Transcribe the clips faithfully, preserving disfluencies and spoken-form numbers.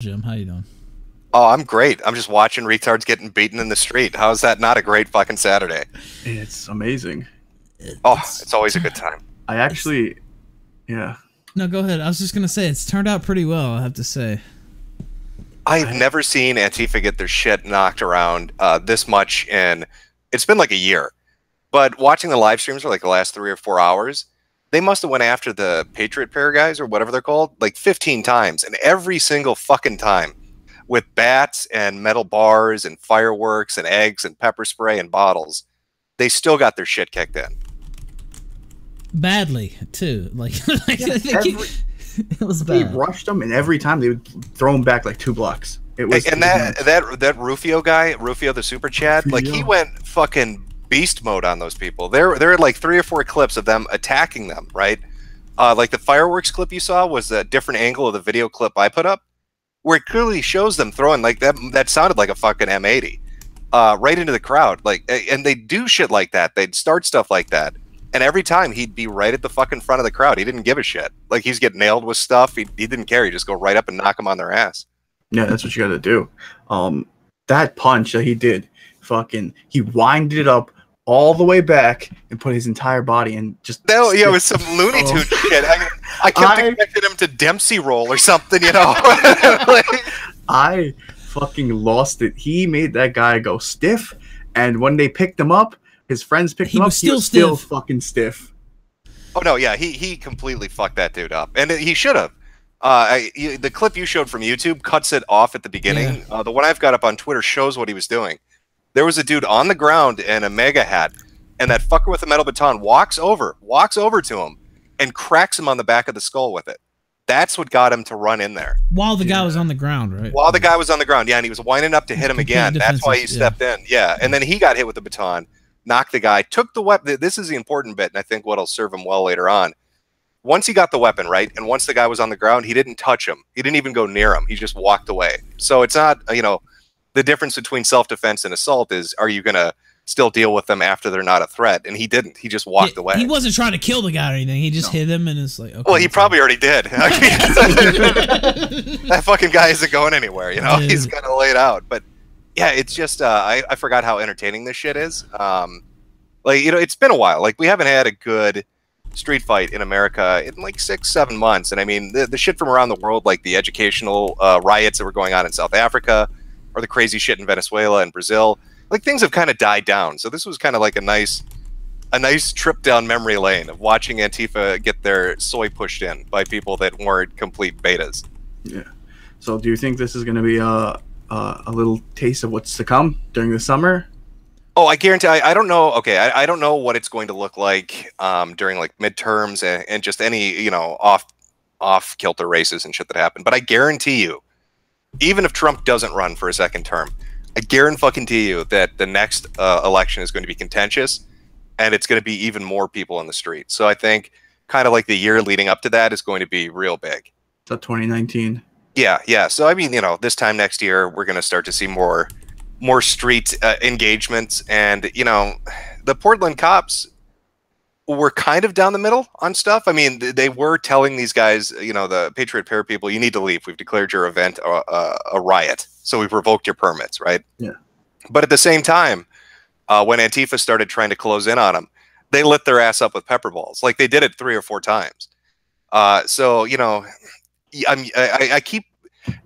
Jim, how you doing? Oh, I'm great. I'm just watching retards getting beaten in the street. How is that not a great fucking Saturday? It's amazing. It's, oh, it's always a good time. I actually, yeah. No, go ahead. I was just going to say, it's turned out pretty well, I have to say. I've I, never seen Antifa get their shit knocked around uh, this much in, it's been like a year. But watching the live streams for like the last three or four hours, they must have went after the Patriot Prayer guys or whatever they're called like fifteen times. And every single fucking time with bats and metal bars and fireworks and eggs and pepper spray and bottles, they still got their shit kicked in. Badly, too. Like, like yeah, every, it was bad. They rushed them, and every time they would throw them back like two blocks. It was, and that, that that Rufio guy, Rufio the Super Chat, Rufio. like he went fucking beast mode on those people. There, there are like three or four clips of them attacking them, right? Uh, like the fireworks clip you saw was a different angle of the video clip I put up, where it clearly shows them throwing like that. That sounded like a fucking M eighty uh, right into the crowd. Like, and they do shit like that. They'd start stuff like that. And every time, he'd be right at the fucking front of the crowd. He didn't give a shit. Like, he's getting nailed with stuff. He, he didn't care. He'd just go right up and knock them on their ass. Yeah, that's what you got to do. Um, that punch that he did, fucking, he winded it up all the way back and put his entire body in. Just no, yeah, it was some Looney Tunes oh. shit. I, I kept I, expecting him to Dempsey roll or something, you know? Like, I fucking lost it. He made that guy go stiff, and when they picked him up, his friends picked him up. He was still fucking stiff. Oh no, yeah, he he completely fucked that dude up, and he should have. Uh, I, the clip you showed from YouTube cuts it off at the beginning. Yeah. Uh, the one I've got up on Twitter shows what he was doing. There was a dude on the ground in a mega hat, and that fucker with the metal baton walks over, walks over to him, and cracks him on the back of the skull with it. That's what got him to run in there. While the yeah. guy was on the ground, right? While the guy was on the ground, yeah, and he was winding up to hit him again. That's why he stepped yeah. in, yeah. And then he got hit with the baton. Knocked the guy, took the weapon. This is the important bit, and I think what'll serve him well later on. Once he got the weapon, right, and once the guy was on the ground, he didn't touch him. He didn't even go near him. He just walked away. So it's not, you know, the difference between self-defense and assault is, are you going to still deal with them after they're not a threat? And he didn't. He just walked he, away. He wasn't trying to kill the guy or anything. He just no. hit him, and it's like, okay. Well, he probably already did. That fucking guy isn't going anywhere, you know. Dude. He's kind of laid out, but... Yeah, it's just, uh, I, I forgot how entertaining this shit is. Um, like, you know, it's been a while. Like, we haven't had a good street fight in America in like six, seven months. And I mean, the, the shit from around the world, like the educational uh, riots that were going on in South Africa or the crazy shit in Venezuela and Brazil, like things have kind of died down. So this was kind of like a nice, a nice trip down memory lane of watching Antifa get their soy pushed in by people that weren't complete betas. Yeah. So do you think this is going to be a... Uh... Uh, a little taste of what's to come during the summer? Oh, I guarantee. I, I don't know. Okay, I, I don't know what it's going to look like um, during like midterms and, and just any you know off off kilter races and shit that happen. But I guarantee you, even if Trump doesn't run for a second term, I guarantee you that the next uh, election is going to be contentious, and it's going to be even more people on the street. So I think kind of like the year leading up to that is going to be real big. So twenty nineteen. Yeah, yeah. So I mean, you know, this time next year we're going to start to see more, more street uh, engagements, and you know, the Portland cops were kind of down the middle on stuff. I mean, they were telling these guys, you know, the Patriot Prayer people, you need to leave. We've declared your event a, a, a riot, so we've revoked your permits, right? Yeah. But at the same time, uh, when Antifa started trying to close in on them, they lit their ass up with pepper balls. Like they did it three or four times. Uh, so you know. I'm, I, I keep,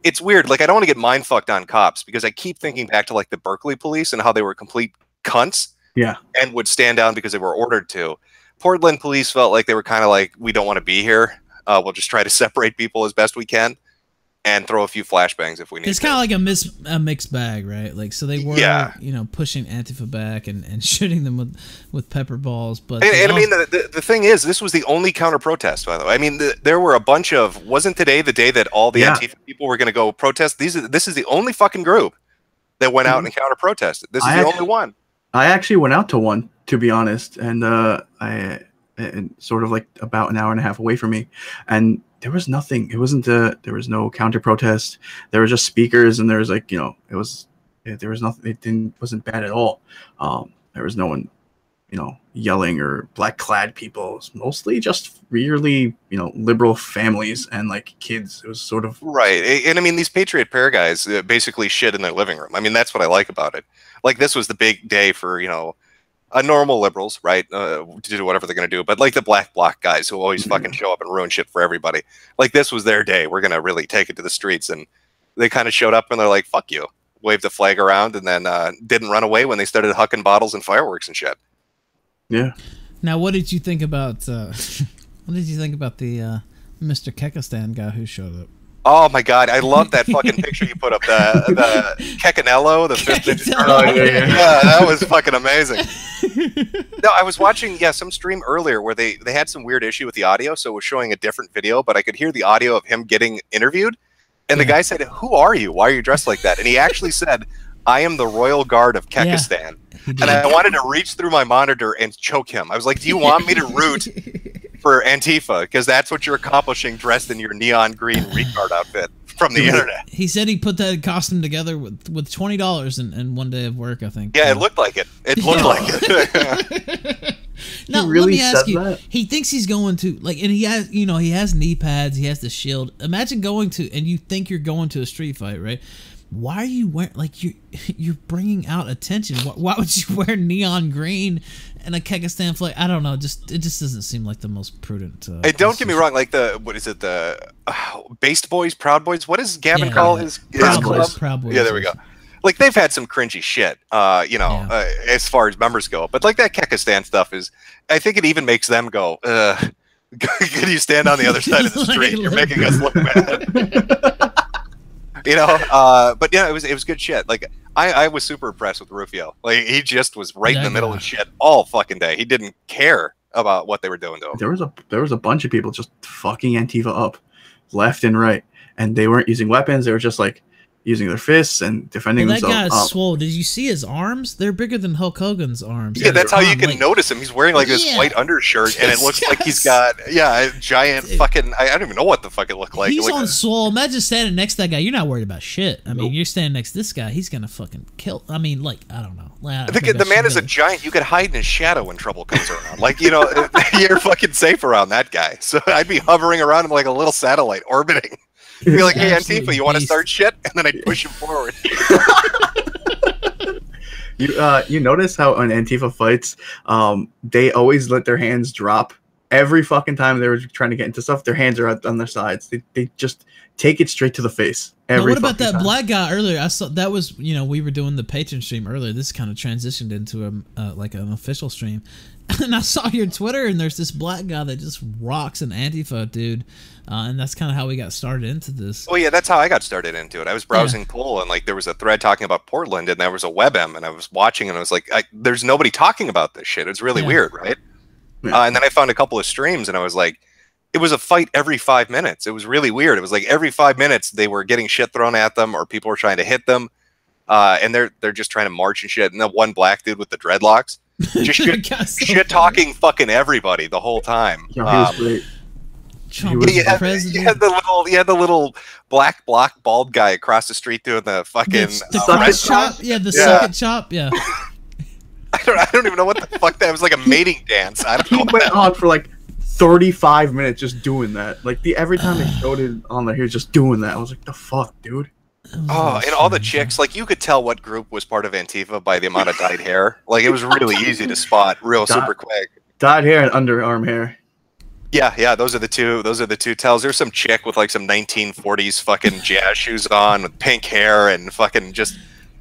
it's weird. Like, I don't want to get mind fucked on cops because I keep thinking back to like the Berkeley police and how they were complete cunts. Yeah. And would stand down because they were ordered to. Portland police felt like they were kind of like, we don't want to be here. Uh, we'll just try to separate people as best we can and throw a few flashbangs if we need to. It's kind of like a, mis a mixed bag, right? Like, so they were, yeah. you know, pushing Antifa back and, and shooting them with, with pepper balls. But And, and I mean, the, the, the thing is, this was the only counter-protest, by the way. I mean, the, there were a bunch of... Wasn't today the day that all the yeah. Antifa people were going to go protest? These are, this is the only fucking group that went mm-hmm. out and counter-protested. This is I the actually, only one. I actually went out to one, to be honest, and uh, I and sort of like about an hour and a half away from me. And... There was nothing. It wasn't a, there was no counter protest. There was just speakers, and there was like you know, it was there was nothing. It didn't wasn't bad at all. Um, there was no one you know, yelling or black clad people. It's mostly just really, you know, liberal families and like kids. It was sort of right. And I mean, these Patriot Prayer guys uh, basically shit in their living room. I mean, that's what I like about it. Like, this was the big day for, you know, uh, normal liberals, right? Uh, to do whatever they're going to do. But like the black bloc guys who always mm-hmm. fucking show up and ruin shit for everybody. Like, this was their day. We're going to really take it to the streets. And they kind of showed up and they're like, fuck you. Waved the flag around and then uh, didn't run away when they started hucking bottles and fireworks and shit. Yeah. Now, what did you think about? Uh, what did you think about the uh, Mister Kekistan guy who showed up? Oh my God, I love that fucking picture you put up. The the Kekanello, the fifth ninja turtle. Yeah, yeah. Yeah, that was fucking amazing. No, I was watching yeah some stream earlier where they they had some weird issue with the audio, so it was showing a different video, but I could hear the audio of him getting interviewed, and yeah. the guy said, "Who are you? Why are you dressed like that?" And he actually said, "I am the Royal Guard of Kekistan." Yeah. And I wanted to reach through my monitor and choke him. I was like, do you want me to root for Antifa? Because that's what you're accomplishing dressed in your neon green retard outfit from the internet. He said he put that costume together with, with twenty dollars and, and one day of work, I think. Yeah, it looked like it. It looked like it. Now, really let me ask you, that? He thinks he's going to, like, and he has, you know, he has knee pads, he has the shield. Imagine going to, and you think you're going to a street fight, right? Why are you wearing, like, you, you're bringing out attention? Why, why would you wear neon green and a Kekistan flag? I don't know. Just It just doesn't seem like the most prudent. Uh, hey, don't get me wrong. Like, the, what is it, the uh, Based Boys, Proud Boys? What does Gavin yeah, call his, his Proud club? Boys, Proud Boys. Yeah, there we go. Like, they've had some cringy shit, uh, you know, yeah. uh, as far as members go. But, like, that Kekistan stuff is, I think it even makes them go, uh, can you stand on the other side of the street? You're making us look bad. You know, uh, but yeah, it was it was good shit. Like, I, I was super impressed with Rufio. Like, he just was right yeah, in the middle yeah. of shit all fucking day. He didn't care about what they were doing to him. There was a there was a bunch of people just fucking Antifa up, left and right, and they weren't using weapons. They were just like using their fists and defending well, that themselves. That guy is um, swole. Did you see his arms? They're bigger than Hulk Hogan's arms. Yeah, yeah that's how you can like, notice him. He's wearing like this yeah. white undershirt, and it looks yes. like he's got yeah, a giant it, fucking. I don't even know what the fuck it looked like. He's like, on swole. Imagine standing next to that guy. You're not worried about shit. I mean, nope. you're standing next to this guy. He's gonna fucking kill. I mean, like I don't know. Like, I, don't I think the man is really. a giant. You could hide in his shadow when trouble comes around. Like you know, you're fucking safe around that guy. So I'd be hovering around him like a little satellite orbiting. You'd be like, hey, Antifa, you want to start shit? And then I'd push him forward. you uh, you notice how on Antifa fights, um, they always let their hands drop. Every fucking time they were trying to get into stuff, their hands are out on their sides. They, they just take it straight to the face. Every now, what about that time. black guy earlier? I saw that was, you know, we were doing the Patreon stream earlier. This kind of transitioned into a, uh, like an official stream. And I saw your Twitter, and there's this black guy that just rocks an Antifa dude, uh, and that's kind of how we got started into this. Oh yeah, that's how I got started into it. I was browsing yeah. Pool, and like there was a thread talking about Portland, and there was a webm, and I was watching, and I was like, I, "There's nobody talking about this shit. It's really yeah. weird, right?" Yeah. Uh, and then I found a couple of streams, and I was like, "It was a fight every five minutes. It was really weird. It was like every five minutes they were getting shit thrown at them, or people were trying to hit them, uh, and they're they're just trying to march and shit." And the one black dude with the dreadlocks. Just shit, so shit talking fucking everybody the whole time. Yeah, um, he was great. Trump he, had, he had the little, he had the little black block bald guy across the street doing the fucking the, the uh, suck chop. Yeah, the yeah. suck it chop. Yeah. I don't, I don't even know what the fuck that was. Like a mating dance. I don't he know. He went that on for like thirty-five minutes just doing that. Like the every time uh, they showed it on there, he was just doing that. I was like, the fuck, dude. Oh, and all the chicks, like, you could tell what group was part of Antifa by the amount of dyed hair. Like, it was really easy to spot real Dye, super quick. Dyed hair and underarm hair. Yeah, yeah, those are the two, those are the two tells. There's some chick with, like, some nineteen forties fucking jazz shoes on with pink hair and fucking just,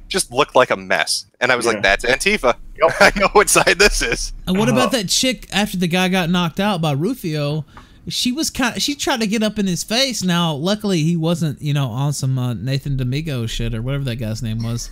just looked like a mess. And I was yeah. like, that's Antifa. Yep. I know what side this is. And what about that chick after the guy got knocked out by Rufio? She was kind of, she tried to get up in his face. Now, luckily, he wasn't, you know, on some uh, Nathan Damigo shit or whatever that guy's name was,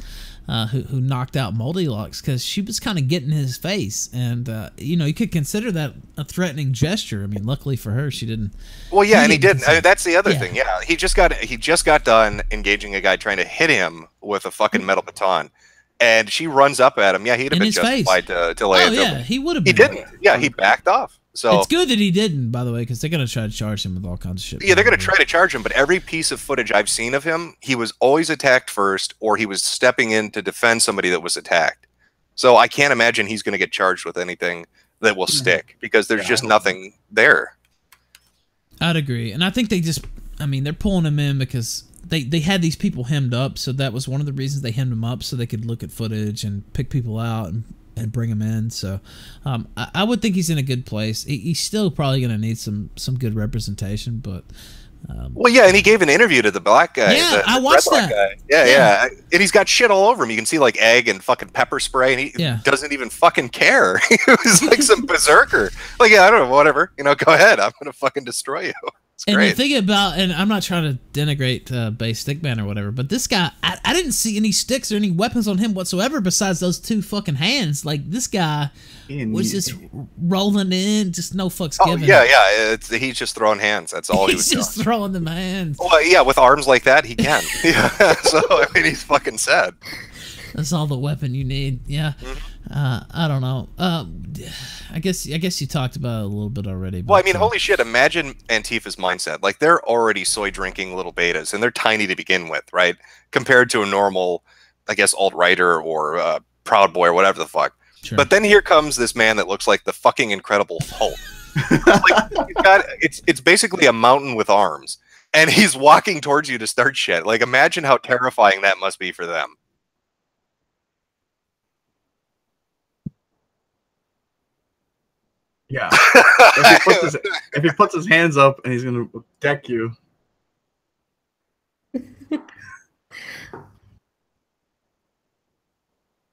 uh, who, who knocked out Moldylocks, because she was kind of getting in his face. And, uh, you know, you could consider that a threatening gesture. I mean, luckily for her, she didn't. Well, yeah, he and he didn't. I mean, that's the other yeah. thing. Yeah, he just got he just got done engaging a guy trying to hit him with a fucking metal baton. And she runs up at him. Yeah, he'd have in been justified to, to lay it. Oh, yeah, him. He would have been. He didn't. Yeah, he backed off. So, it's good that he didn't, by the way, because they're going to try to charge him with all kinds of shit. Yeah, they're going to try to charge him, but every piece of footage I've seen of him, he was always attacked first, or he was stepping in to defend somebody that was attacked. So I can't imagine he's going to get charged with anything that will stick, because there's yeah, just nothing there. I'd agree. And I think they just, I mean, they're pulling him in because they, they had these people hemmed up. So that was one of the reasons they hemmed him up, so they could look at footage and pick people out and, and bring him in. So um, I, I would think he's in a good place. He, he's still probably going to need some, some good representation, but... Um, well, yeah, and he gave an interview to the black guy. Yeah, the, the I watched that. Guy. Yeah, yeah, yeah, and he's got shit all over him. You can see like egg and fucking pepper spray, and he yeah. doesn't even fucking care. He was like some berserker. Like, yeah, I don't know, whatever. You know, go ahead. I'm gonna fucking destroy you. It's and great. The thing about, and I'm not trying to denigrate uh, Based Stick Man or whatever, but this guy, I, I didn't see any sticks or any weapons on him whatsoever besides those two fucking hands. Like, this guy in was just rolling in, just no fucks oh, given. Yeah, yeah, it's, he's just throwing hands. That's all he was doing. He's just throwing them hands. Well, yeah, with arms like that, he can. Yeah, so I mean, he's fucking sad. That's all the weapon you need. Yeah, mm-hmm. uh, I don't know. Uh, I guess I guess you talked about it a little bit already. But well, I mean, uh, holy shit! Imagine Antifa's mindset. Like, they're already soy drinking little betas, and they're tiny to begin with, right? Compared to a normal, I guess, alt-righter or uh, Proud Boy or whatever the fuck. Sure. But then here comes this man that looks like the fucking Incredible Hulk. Like, you've got, it's it's basically a mountain with arms, and he's walking towards you to start shit. Like, imagine how terrifying that must be for them. Yeah, if he, puts his, if he puts his hands up, and he's gonna deck you.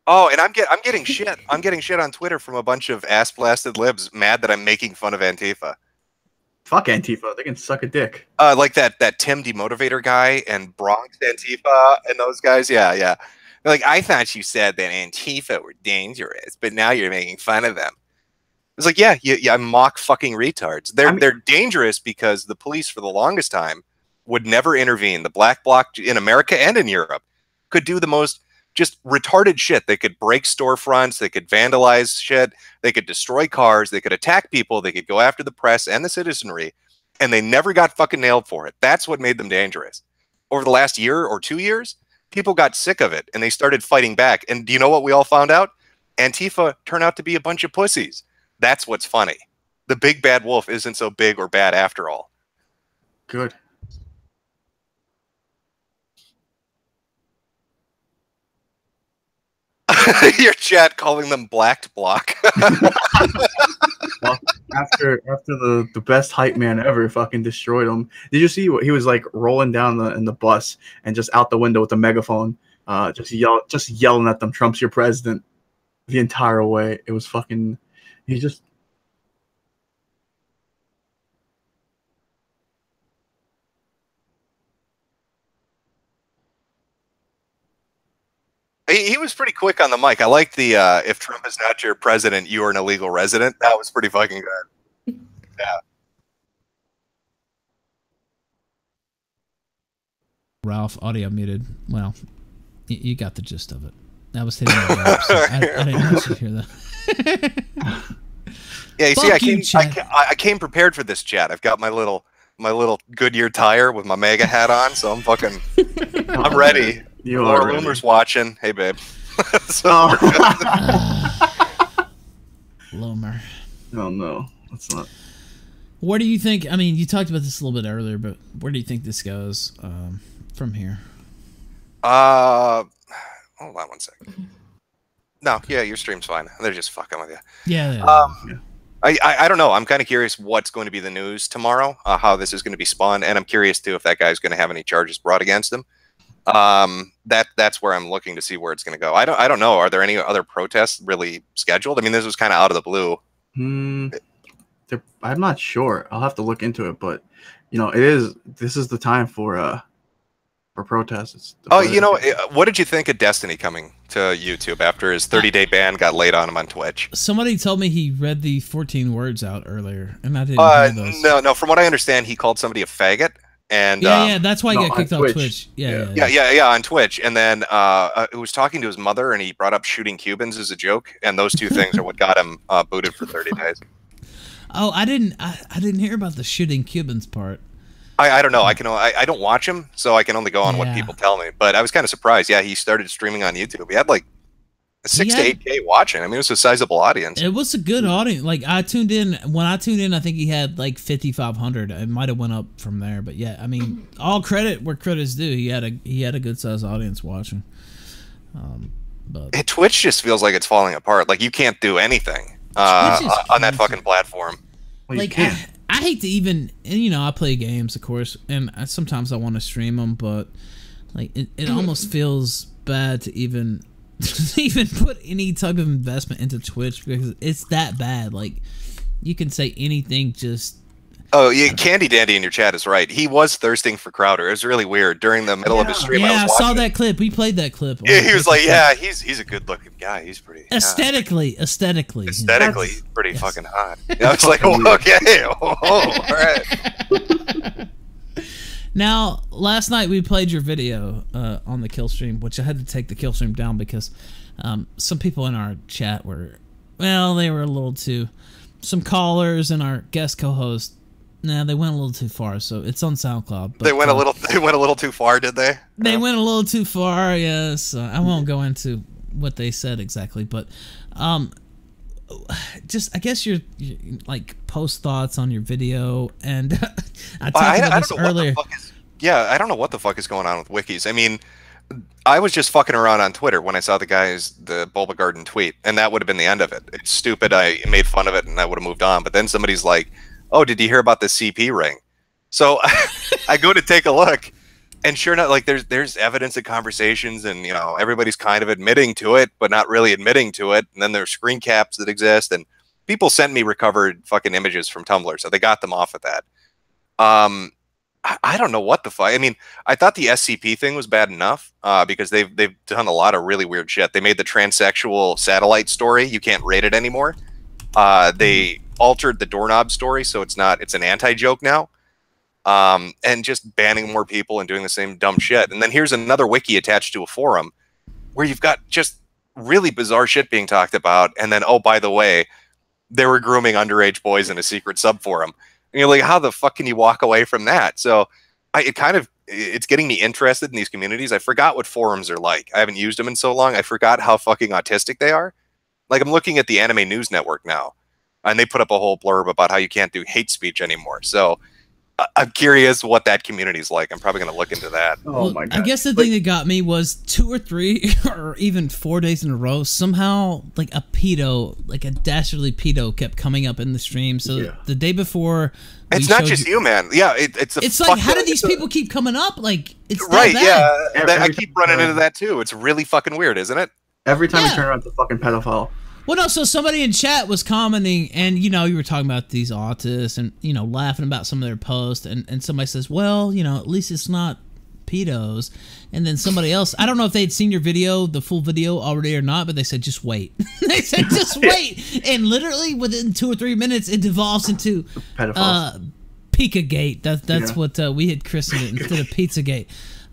Oh, and I'm get I'm getting shit. I'm getting shit on Twitter from a bunch of ass blasted libs mad that I'm making fun of Antifa. Fuck Antifa, they can suck a dick. Uh, like that that Tim DeMotivator guy and Bronx Antifa and those guys. Yeah, yeah. They're like, I thought you said that Antifa were dangerous, but now you're making fun of them. It's like, yeah, yeah, yeah, I mock fucking retards. They're I mean, they're dangerous because the police for the longest time would never intervene. The black bloc in America and in Europe could do the most just retarded shit. They could break storefronts, they could vandalize shit, they could destroy cars, they could attack people, they could go after the press and the citizenry, and they never got fucking nailed for it. That's what made them dangerous. Over the last year or two years, people got sick of it and they started fighting back. And do you know what we all found out? Antifa turned out to be a bunch of pussies. That's what's funny. The big bad wolf isn't so big or bad after all. Good. Your chat calling them blacked block. Well, after after the the best hype man ever fucking destroyed him. Did you see what he was like rolling down the in the bus and just out the window with a megaphone, uh, just yell just yelling at them, Trump's your president, the entire way. It was fucking. He just he, he was pretty quick on the mic. I liked the uh, if Trump is not your president, you are an illegal resident. That was pretty fucking good. Yeah. Ralph, audio muted. Well, y you got the gist of it. I was hitting my lap, so I, I didn't actually hear that. Yeah, you Fuck see, I came, you, I came, I came prepared for this chat. I've got my little, my little Goodyear tire with my mega hat on, so I'm fucking, I'm ready. You Laura are Loomer's watching. Hey, babe. So uh, Loomer. Oh no, that's not. Where do you think? I mean, you talked about this a little bit earlier, but where do you think this goes um, from here? Uh. Hold on one second. No, yeah, your stream's fine. They're just fucking with you. Yeah. yeah, um, yeah. I, I I don't know. I'm kind of curious what's going to be the news tomorrow, uh, how this is going to be spawned, and I'm curious too if that guy's going to have any charges brought against him. Um, that that's where I'm looking to see where it's going to go. I don't I don't know. Are there any other protests really scheduled? I mean, this was kind of out of the blue. Hmm. I'm not sure. I'll have to look into it, but you know, it is. This is the time for uh. For protests. Oh, you know, what did you think of Destiny coming to YouTube after his thirty day ban got laid on him on Twitch? Somebody told me he read the fourteen words out earlier, and I didn't uh, hear those. No, no. From what I understand, he called somebody a faggot, and yeah, um, yeah, that's why he no, got kicked on Twitch. Twitch. Yeah, yeah. Yeah, yeah, yeah, yeah, yeah, on Twitch. And then uh, he was talking to his mother, and he brought up shooting Cubans as a joke, and those two things are what got him uh, booted for thirty days. Oh, I didn't, I, I didn't hear about the shooting Cubans part. I, I don't know. I can. I, I don't watch him, so I can only go on yeah. what people tell me. But I was kind of surprised. Yeah, he started streaming on YouTube. He had like, Six had, to eight K watching. I mean, it was a sizable audience. It was a good audience. Like I tuned in when I tuned in, I think he had like fifty five hundred. It might have went up from there, but yeah, I mean, all credit where credit's due. He had a he had a good sized audience watching. Um, but and Twitch just feels like it's falling apart. Like you can't do anything uh, on that fucking platform. Well, like I, I hate to even, and you know, I play games of course, and I, sometimes I want to stream them, but like it, it almost feels bad to even. even put any type of investment into Twitch because it's that bad. Like you can say anything. Just oh yeah, Candy Dandy in your chat is right. He was thirsting for Crowder. It was really weird during the middle yeah. of his stream. Yeah, I, was I saw that it. clip. We played that clip. Yeah, he was like, yeah, he's he's a good looking guy. He's pretty aesthetically, yeah. aesthetically, aesthetically, That's, pretty yes. fucking hot. And I was like, oh, okay, oh, oh, all right. Now, last night we played your video uh, on the kill stream, which I had to take the kill stream down because um, some people in our chat were, well, they were a little too, some callers and our guest co-host, nah, they went a little too far, so it's on SoundCloud. But, they went um, a little, they went a little too far, did they? They um, went a little too far, yes. Uh, I won't go into what they said exactly, but um, just I guess your, your like post thoughts on your video, and I talked I, about I, I this don't know earlier. What the fuck is Yeah, I don't know what the fuck is going on with wikis. I mean, I was just fucking around on Twitter when I saw the guy's, the Bulbagarden tweet, and that would have been the end of it. It's stupid. I made fun of it, and I would have moved on. But then somebody's like, oh, did you hear about the C P ring? So I go to take a look, and sure enough, like, there's, there's evidence of conversations, and, you know, everybody's kind of admitting to it, but not really admitting to it. And then there's screen caps that exist, and people sent me recovered fucking images from Tumblr, so they got them off of that. Um... I don't know what the fuck. I mean, I thought the S C P thing was bad enough uh, because they've they've done a lot of really weird shit. They made the transsexual satellite story. You can't rate it anymore. Uh, they altered the doorknob story, so it's not. It's an anti-joke now. Um, and just banning more people and doing the same dumb shit. And then here's another wiki attached to a forum where you've got just really bizarre shit being talked about. And then, oh, by the way, they were grooming underage boys in a secret sub-forum. And you're like, how the fuck can you walk away from that? So I, it kind of, it's getting me interested in these communities. I forgot what forums are like. I haven't used them in so long. I forgot how fucking autistic they are. Like, I'm looking at the Anime News Network now, and they put up a whole blurb about how you can't do hate speech anymore. So I, I'm curious what that community is like. I'm probably going to look into that. Oh, well, my God. I guess the but, thing that got me was two or three or even four days in a row, somehow, like, a pedo, like a dastardly pedo kept coming up in the stream. So yeah. the day before... It's not just you, you, man. Yeah, it, it's a It's like, how do these people a, keep coming up? Like, it's Right, that bad. yeah. That, I keep running into that, too. It's really fucking weird, isn't it? Every time yeah. you turn around, it's a fucking pedophile. Well, no, so somebody in chat was commenting, and, you know, you were talking about these autists and, you know, laughing about some of their posts, and, and somebody says, well, you know, at least it's not pedos. And then somebody else, I don't know if they'd seen your video, the full video already or not, but they said, just wait. they said, just wait. And literally within two or three minutes, it devolves into uh, Pizzagate. That, that's yeah. what uh, we had christened it instead of Pizzagate.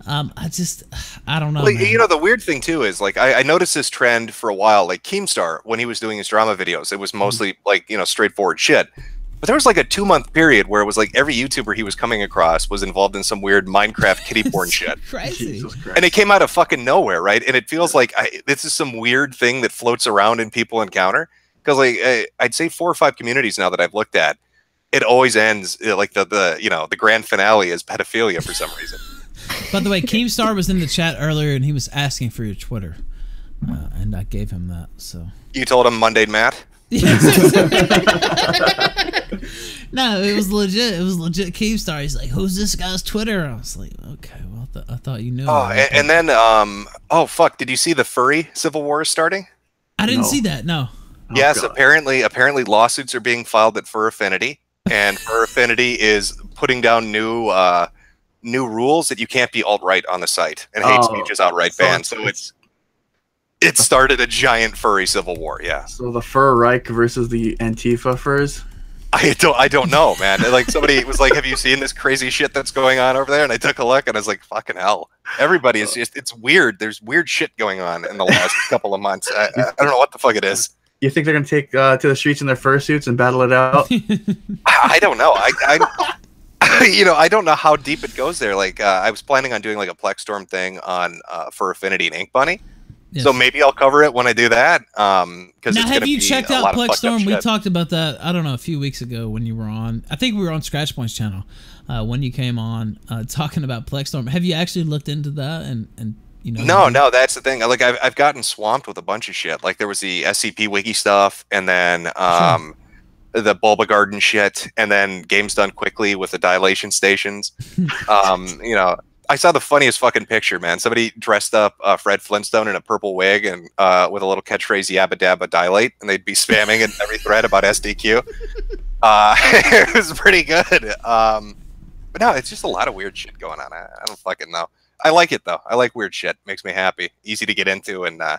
Um, I just, I don't know. Like, you know, the weird thing too is like I, I noticed this trend for a while. Like Keemstar, when he was doing his drama videos, it was mostly like you know straightforward shit. But there was like a two month period where it was like every YouTuber he was coming across was involved in some weird Minecraft kitty porn shit. Crazy. And it came out of fucking nowhere, right? And it feels like I, this is some weird thing that floats around and people encounter because like I, I'd say four or five communities now that I've looked at, it always ends like the the you know the grand finale is pedophilia for some reason. By the way, Keemstar was in the chat earlier, and he was asking for your Twitter, uh, and I gave him that. So you told him Monday, Matt. No, it was legit. It was legit. Keemstar. He's like, "Who's this guy's Twitter?" I was like, "Okay, well, th I thought you knew." Oh, and, and then, um, oh fuck, did you see the furry civil war starting? I didn't no. see that. No. Oh, yes, God. apparently, apparently, lawsuits are being filed at Fur Affinity, and Fur Affinity is putting down new. Uh, new rules that you can't be alt-right on the site and hate oh, speech is outright banned. So it's it started a giant furry civil war. Yeah. So the Fur Reich versus the Antifa furs. I don't I don't know, man. Like somebody was like, "Have you seen this crazy shit that's going on over there?" And I took a look and I was like, "Fucking hell!" Everybody is just it's weird. There's weird shit going on in the last couple of months. I, I don't know what the fuck it is. You think they're gonna take uh, to the streets in their fursuits and battle it out? I don't know. I. I You know, I don't know how deep it goes there. Like, uh, I was planning on doing like a Plexstorm thing on uh, Fur Affinity and Ink Bunny, Yes. So maybe I'll cover it when I do that. Um, because now, have you checked out Plexstorm? We talked about that. I don't know, a few weeks ago when you were on. I think we were on Scratch Point's channel uh, when you came on uh, talking about Plexstorm. Have you actually looked into that and and? You know, no, no, that's the thing. Like I've I've gotten swamped with a bunch of shit. Like there was the S C P wiki stuff, and then um, sure. the Bulbagarden shit, and then Games Done Quickly with the dilation stations. um, you know, I saw the funniest fucking picture, man. Somebody dressed up uh, Fred Flintstone in a purple wig and uh, with a little catchphrase "Yabba Dabba Dilate," and they'd be spamming in every thread about S D Q. Uh, it was pretty good. Um, but no, it's just a lot of weird shit going on. I, I don't fucking know. I like it though. I like weird shit. Makes me happy. Easy to get into, and uh,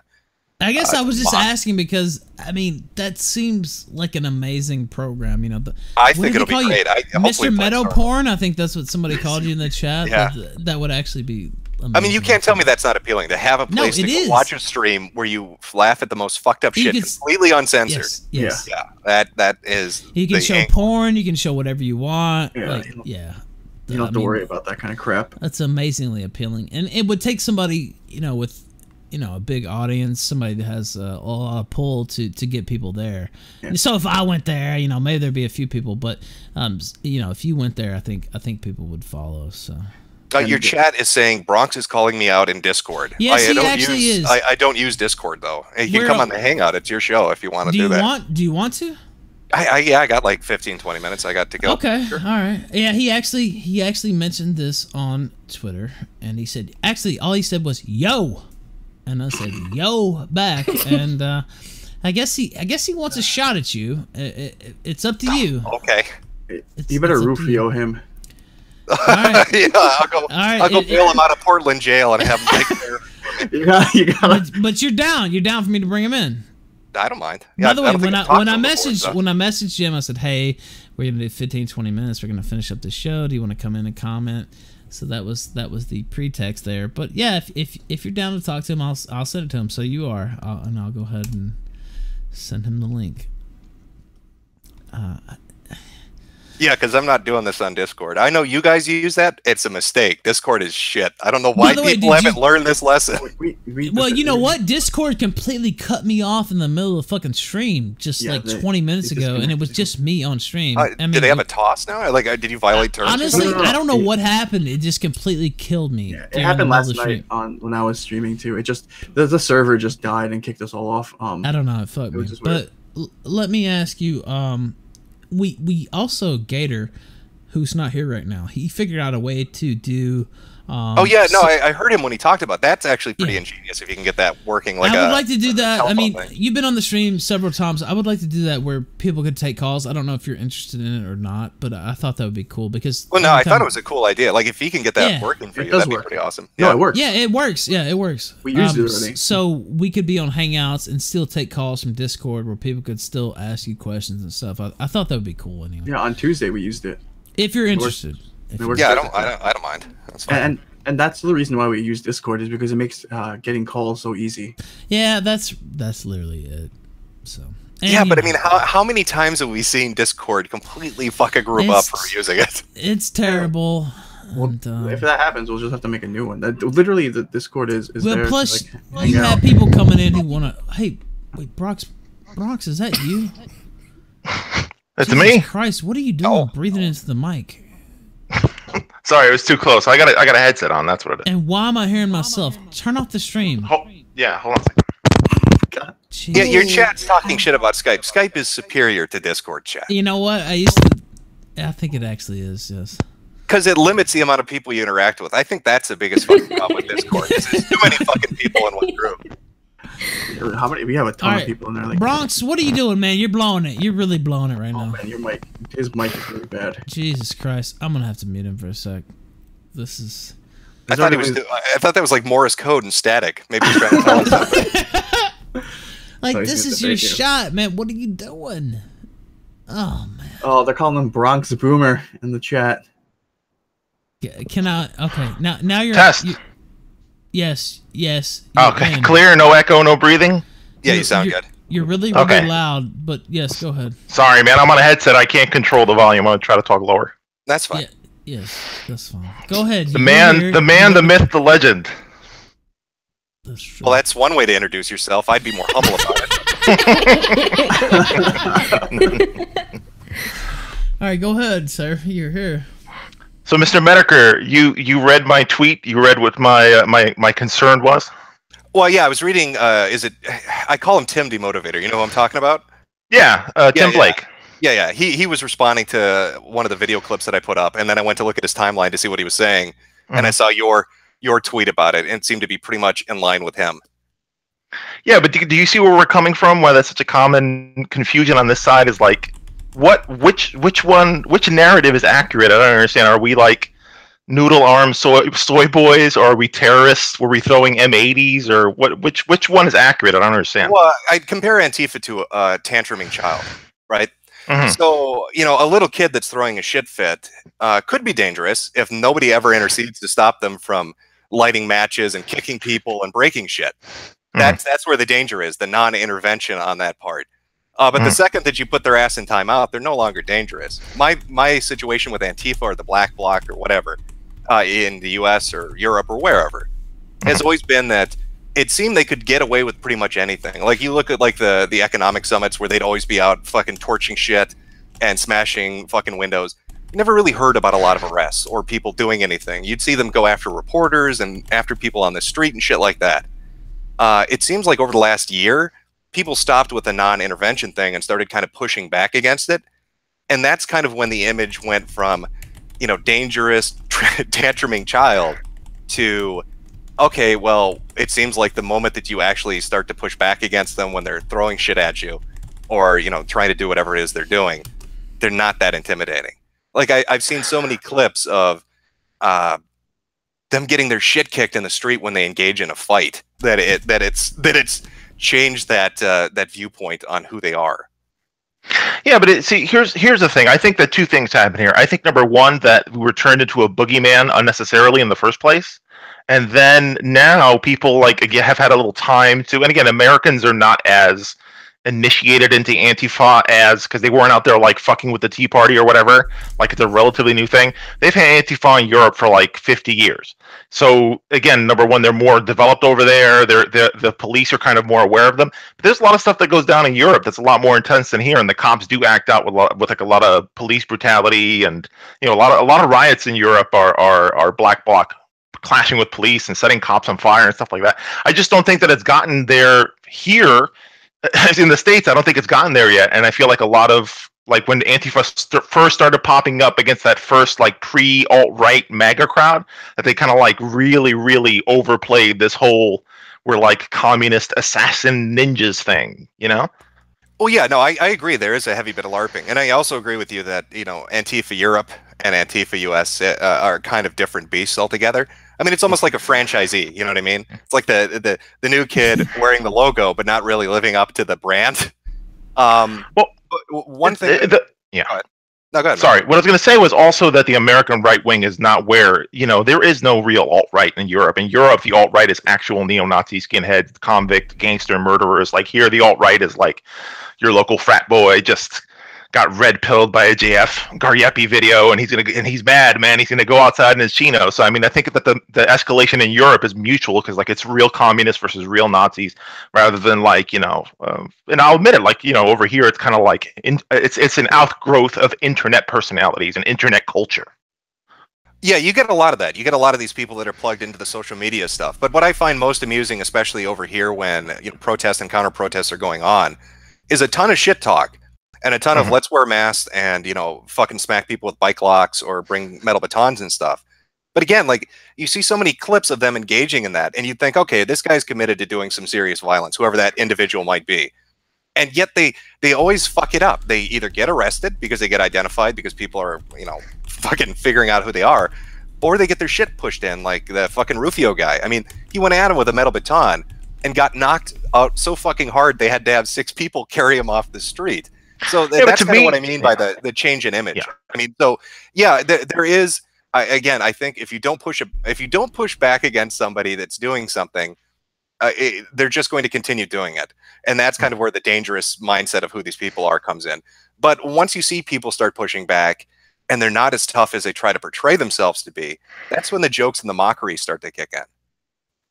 I guess uh, I was just fun. asking because I mean that seems like an amazing program. You know, the, I think it'll be great. I, Mister Meadow Porn. I think that's what somebody called you in the chat. Yeah. that, that would actually be. Amazing. I mean, you can't tell me that's not appealing to have a place no, to watch a stream where you laugh at the most fucked up you shit, can, completely uncensored. Yes, yes. Yeah, yeah. That that is. You can show angle. porn. You can show whatever you want. Yeah. Like, yeah. You don't have to I mean, worry about that kind of crap. That's amazingly appealing, and it would take somebody, you know, with, you know, a big audience, somebody that has a, a pull to to get people there. Yeah. So if I went there, you know, maybe there'd be a few people, but um, you know, if you went there, I think I think people would follow. So. Uh, your chat is saying Bronx is calling me out in Discord. Yes, I, I he don't actually use, is. I, I don't use Discord though. You can We're come on the Hangout. It's your show if you want to do, do you that. Want, do you want to? I, I, yeah, I got like fifteen, twenty minutes. I got to go. Okay, sure. All right. Yeah, he actually he actually mentioned this on Twitter, and he said actually all he said was "yo," and I said "yo" back, and uh, I guess he I guess he wants a shot at you. It, it, it's up to you. Okay. It's, you better Rufio you. him. All right. Yeah, I'll go. All right. I'll go it, bail it, him out of Portland jail and have him take care. You got, you got. But, but you're down. You're down for me to bring him in. I don't mind. Yeah, By the way, I when I when I messaged before, so. when I messaged Jim, I said, "Hey, we're gonna do fifteen, twenty minutes. We're gonna finish up the show. Do you want to come in and comment?" So that was that was the pretext there. But yeah, if if, if you're down to talk to him, I'll I'll send it to him. So you are, I'll, and I'll go ahead and send him the link. Uh, yeah, because I'm not doing this on Discord. I know you guys use that. It's a mistake. Discord is shit. I don't know why way, people haven't you... learned this lesson. We, we, we, well, you know what? Discord completely cut me off in the middle of the fucking stream just yeah, like they, twenty minutes ago, just, and it was just me on stream. Uh, I mean, did they have a toss now? Like, did you violate terms? Honestly, no, no, no. I don't know what happened. It just completely killed me. Yeah, it happened last night on, when I was streaming, too. It just the, the server just died and kicked us all off. Um, I don't know. It fucked it me. But l let me ask you... Um, We we also Gator, who's not here right now. He figured out a way to do. Um, oh yeah, no, so, I, I heard him when he talked about that. That's actually pretty yeah. ingenious if you can get that working. Like I would a, like to do that. I mean, thing. you've been on the stream several times. I would like to do that where people could take calls. I don't know if you're interested in it or not, but I thought that would be cool because. Well, no, I thought it was a cool idea. Like if he can get that yeah, working for you, that'd work. be pretty awesome. Yeah, no, it works. Yeah, it works. Yeah, it works. We use um, it already. So we could be on Hangouts and still take calls from Discord where people could still ask you questions and stuff. I, I thought that would be cool anyway. Yeah, on Tuesday we used it. If you're interested. If yeah, I don't, I don't. I don't mind. That's fine. And and that's the reason why we use Discord is because it makes uh, getting calls so easy. Yeah, that's that's literally it. So. And yeah, but know, I mean, how how many times have we seen Discord completely fuck a group up for using it? It's terrible. Well, and, uh, if that happens, we'll just have to make a new one. That literally, the Discord is is well, there. Plus, to, like, you have people coming in who want to. Hey, wait, Brox, Brox, is that you? That's Jesus me. Christ, what are you doing? Oh. Breathing into the mic. Sorry, it was too close. I got a, I got a headset on. That's what it is. And why am I hearing myself? Turn off the stream. Ho yeah, hold on a second. God. Yeah, your chat's talking shit about Skype. Skype is superior to Discord chat. You know what? I used to. I think it actually is. Yes. Because it limits the amount of people you interact with. I think that's the biggest fucking problem with Discord. There's too many fucking people in one group. How many? We have a ton right. of people in there. Like, Bronx, what are you doing, man? You're blowing it. You're really blowing it right oh, now. Man, your mic, his mic is really bad. Jesus Christ, I'm gonna have to mute him for a sec. This is. I thought he was. Doing, I thought that was like Morse code and static. Maybe he's trying to tell us something. Like so this is your you. shot, man. What are you doing? Oh man. Oh, they're calling him Bronx Boomer in the chat. Yeah, can I? Okay, now now you're. Test. You, Yes, yes. Okay, can. Clear, no echo, no breathing? Yeah, you sound you're, good. You're really, really okay. loud, but yes, go ahead. Sorry, man, I'm on a headset. I can't control the volume. I'm going to try to talk lower. That's fine. Yeah, yes, that's fine. Go ahead. The man, the, man the myth, the legend. that's true. Well, that's one way to introduce yourself. I'd be more humble about it. All right, go ahead, sir. You're here. So, Mister Medeker, you you read my tweet. You read what my uh, my my concern was. Well, yeah, I was reading. Uh, is it? I call him Tim DeMotivator. You know who I'm talking about? Yeah, uh, yeah Tim yeah. Blake. Yeah, yeah. He he was responding to one of the video clips that I put up, and then I went to look at his timeline to see what he was saying, mm-hmm. and I saw your your tweet about it, and it seemed to be pretty much in line with him. Yeah, but do, do you see where we're coming from? Why that's such a common confusion on this side is like. What which which one which narrative is accurate? I don't understand. Are we like noodle arm soy soy boys, or are we terrorists? Were we throwing M eighties, or what? Which which one is accurate? I don't understand. Well, I'd compare Antifa to a tantruming child, right? Mm-hmm. So you know, a little kid that's throwing a shit fit uh, could be dangerous if nobody ever intercedes to stop them from lighting matches and kicking people and breaking shit. Mm-hmm. That's that's where the danger is, the non-intervention on that part. Uh, but mm. the second that you put their ass in timeout, they're no longer dangerous. My my situation with Antifa or the Black Bloc or whatever uh, in the U S or Europe or wherever mm. has always been that it seemed they could get away with pretty much anything. Like you look at like the the economic summits where they'd always be out fucking torching shit and smashing fucking windows. You never really heard about a lot of arrests or people doing anything. You'd see them go after reporters and after people on the street and shit like that. Uh, it seems like over the last year, people stopped with the non-intervention thing and started kind of pushing back against it. And that's kind of when the image went from, you know, dangerous, tantruming child to, okay, well, it seems like the moment that you actually start to push back against them when they're throwing shit at you or, you know, trying to do whatever it is they're doing, they're not that intimidating. Like I, I've seen so many clips of uh, them getting their shit kicked in the street when they engage in a fight that it that it's that it's change that uh, that viewpoint on who they are. Yeah, but it, see, here's here's the thing. I think that two things happen here. I think number one, that we were turned into a boogeyman unnecessarily in the first place, and then now people like again have had a little time to. And again, Americans are not as initiated into Antifa as because they weren't out there like fucking with the Tea Party or whatever. Like it's a relatively new thing. They've had Antifa in Europe for like fifty years. So again, number one, they're more developed over there. They're, they're the police are kind of more aware of them. But there's a lot of stuff that goes down in Europe that's a lot more intense than here, and the cops do act out with a lot, with like a lot of police brutality, and you know a lot of a lot of riots in Europe are are are Black Bloc clashing with police and setting cops on fire and stuff like that. I just don't think that it's gotten there here. In the States, I don't think it's gotten there yet, and I feel like a lot of like when Antifa st first started popping up against that first like pre alt-right MAGA crowd, that they kind of like really, really overplayed this whole we're like communist assassin ninjas thing, you know? Well, yeah, no, I, I agree. There is a heavy bit of LARPing, and I also agree with you that you know Antifa Europe and Antifa U S uh, are kind of different beasts altogether. I mean, it's almost like a franchisee. You know what I mean? It's like the the the new kid wearing the logo, but not really living up to the brand. Um, well, one thing. It, the, yeah. Go ahead. No, go ahead. Sorry. Man. What I was going to say was also that the American right wing is not where you know there is no real alt right in Europe. In Europe, the alt right is actual neo-Nazi skinhead, convict, gangster, murderers. Like here, the alt right is like your local frat boy just got red pilled by a J F Gariepi video, and he's gonna and he's mad, man. He's gonna go outside in his chino. So I mean, I think that the the escalation in Europe is mutual because like it's real communists versus real Nazis, rather than like you know. Um, and I'll admit it, like you know, over here it's kind of like in, it's it's an outgrowth of internet personalities and internet culture. Yeah, you get a lot of that. You get a lot of these people that are plugged into the social media stuff. But what I find most amusing, especially over here when you know protests and counter protests are going on, is a ton of shit talk. And a ton mm-hmm. of let's wear masks and, you know, fucking smack people with bike locks or bring metal batons and stuff. But again, like you see so many clips of them engaging in that and you think, okay, this guy's committed to doing some serious violence, whoever that individual might be. And yet they they always fuck it up. They either get arrested because they get identified because people are, you know, fucking figuring out who they are, or they get their shit pushed in like the fucking Rufio guy. I mean, he went at him with a metal baton and got knocked out so fucking hard they had to have six people carry him off the street. So th yeah, that's kind of what I mean yeah. by the, the change in image. Yeah. I mean, so yeah, there, there is, I, again, I think if you don't push, a, if you don't push back against somebody that's doing something, uh, it, they're just going to continue doing it. And that's kind of where the dangerous mindset of who these people are comes in. But once you see people start pushing back and they're not as tough as they try to portray themselves to be, that's when the jokes and the mockery start to kick in.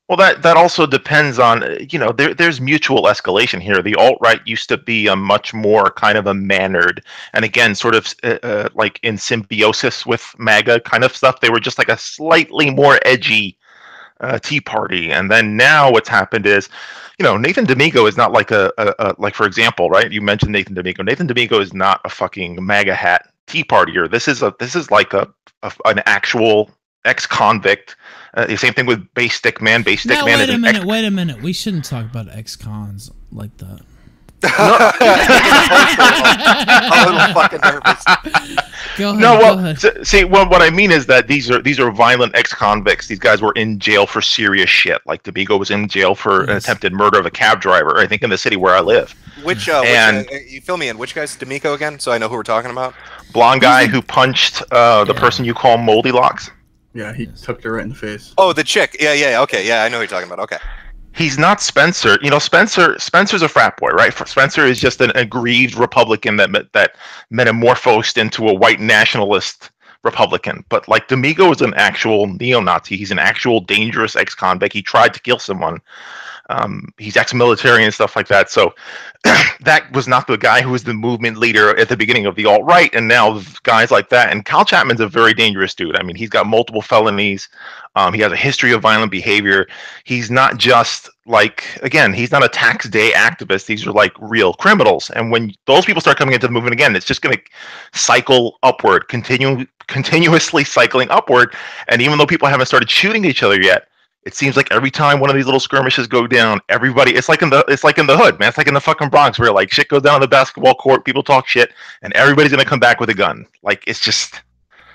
Well, that, that also depends on, you know, there, there's mutual escalation here. The alt-right used to be a much more kind of a mannered, and again, sort of uh, like in symbiosis with MAGA kind of stuff. They were just like a slightly more edgy uh, Tea Party. And then now what's happened is, you know, Nathan Damigo is not like a, a, a, like, for example, right? You mentioned Nathan Damigo. Nathan Damigo is not a fucking MAGA hat Tea Partier. This is a, this is like a, a an actual ex-convict. Uh, the same thing with Based Stick Man. Based Stick Man. Wait a minute. Wait a minute. We shouldn't talk about ex-cons like that. I'm a little fucking nervous. Go ahead, no, well, go ahead. See, well, what I mean is that these are these are violent ex-convicts. These guys were in jail for serious shit. Like Damigo was in jail for yes. an attempted murder of a cab driver, I think, in the city where I live. Which, uh, and, which uh, you fill me in. Which guy's Damigo again? So I know who we're talking about. Blonde guy who punched uh, the yeah. person you call Moldylocks. Yeah, he yes. tucked her right in the face. Oh, the chick. Yeah, yeah, okay. Yeah, I know who you're talking about. Okay. He's not Spencer. You know, Spencer Spencer's a frat boy, right? Spencer is just an aggrieved Republican that that metamorphosed into a white nationalist Republican. But, like, Damigo is an actual neo-Nazi. He's an actual dangerous ex-convict. He tried to kill someone. Um, he's ex-military and stuff like that. So that was not the guy who was the movement leader at the beginning of the alt-right. And now guys like that. And Kyle Chapman's a very dangerous dude. I mean, he's got multiple felonies. Um, he has a history of violent behavior. He's not just like, again, he's not a tax day activist. These are like real criminals. And when those people start coming into the movement again, it's just going to cycle upward, continue, continuously cycling upward. And even though people haven't started shooting each other yet, it seems like every time one of these little skirmishes go down, everybody, it's like in the it's like in the hood, man. It's like in the fucking Bronx where like shit goes down on the basketball court, people talk shit, and everybody's gonna come back with a gun. Like it's just.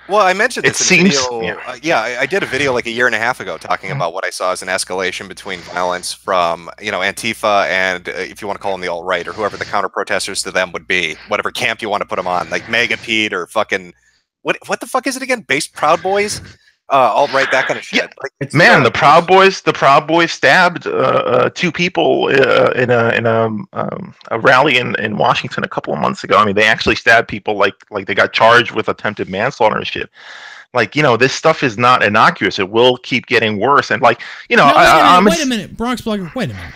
Well, I mentioned this. It seems. Video, yeah, uh, yeah I, I did a video like a year and a half ago talking about what I saw as an escalation between violence from you know Antifa and uh, if you want to call them the alt right or whoever the counter protesters to them would be, whatever camp you want to put them on, like Megapede or fucking what what the fuck is it again? Based Proud Boys. Uh, all right, that kind of shit. Yeah. Like, man, the Proud Boys, the Proud Boys stabbed uh, uh, two people uh, in a in a, um, a rally in, in Washington a couple of months ago. I mean, they actually stabbed people like like they got charged with attempted manslaughter and shit. Like, you know, this stuff is not innocuous. It will keep getting worse. And like, you know, no, wait, I, a minute, wait a minute, Bronx Blogger, wait a minute.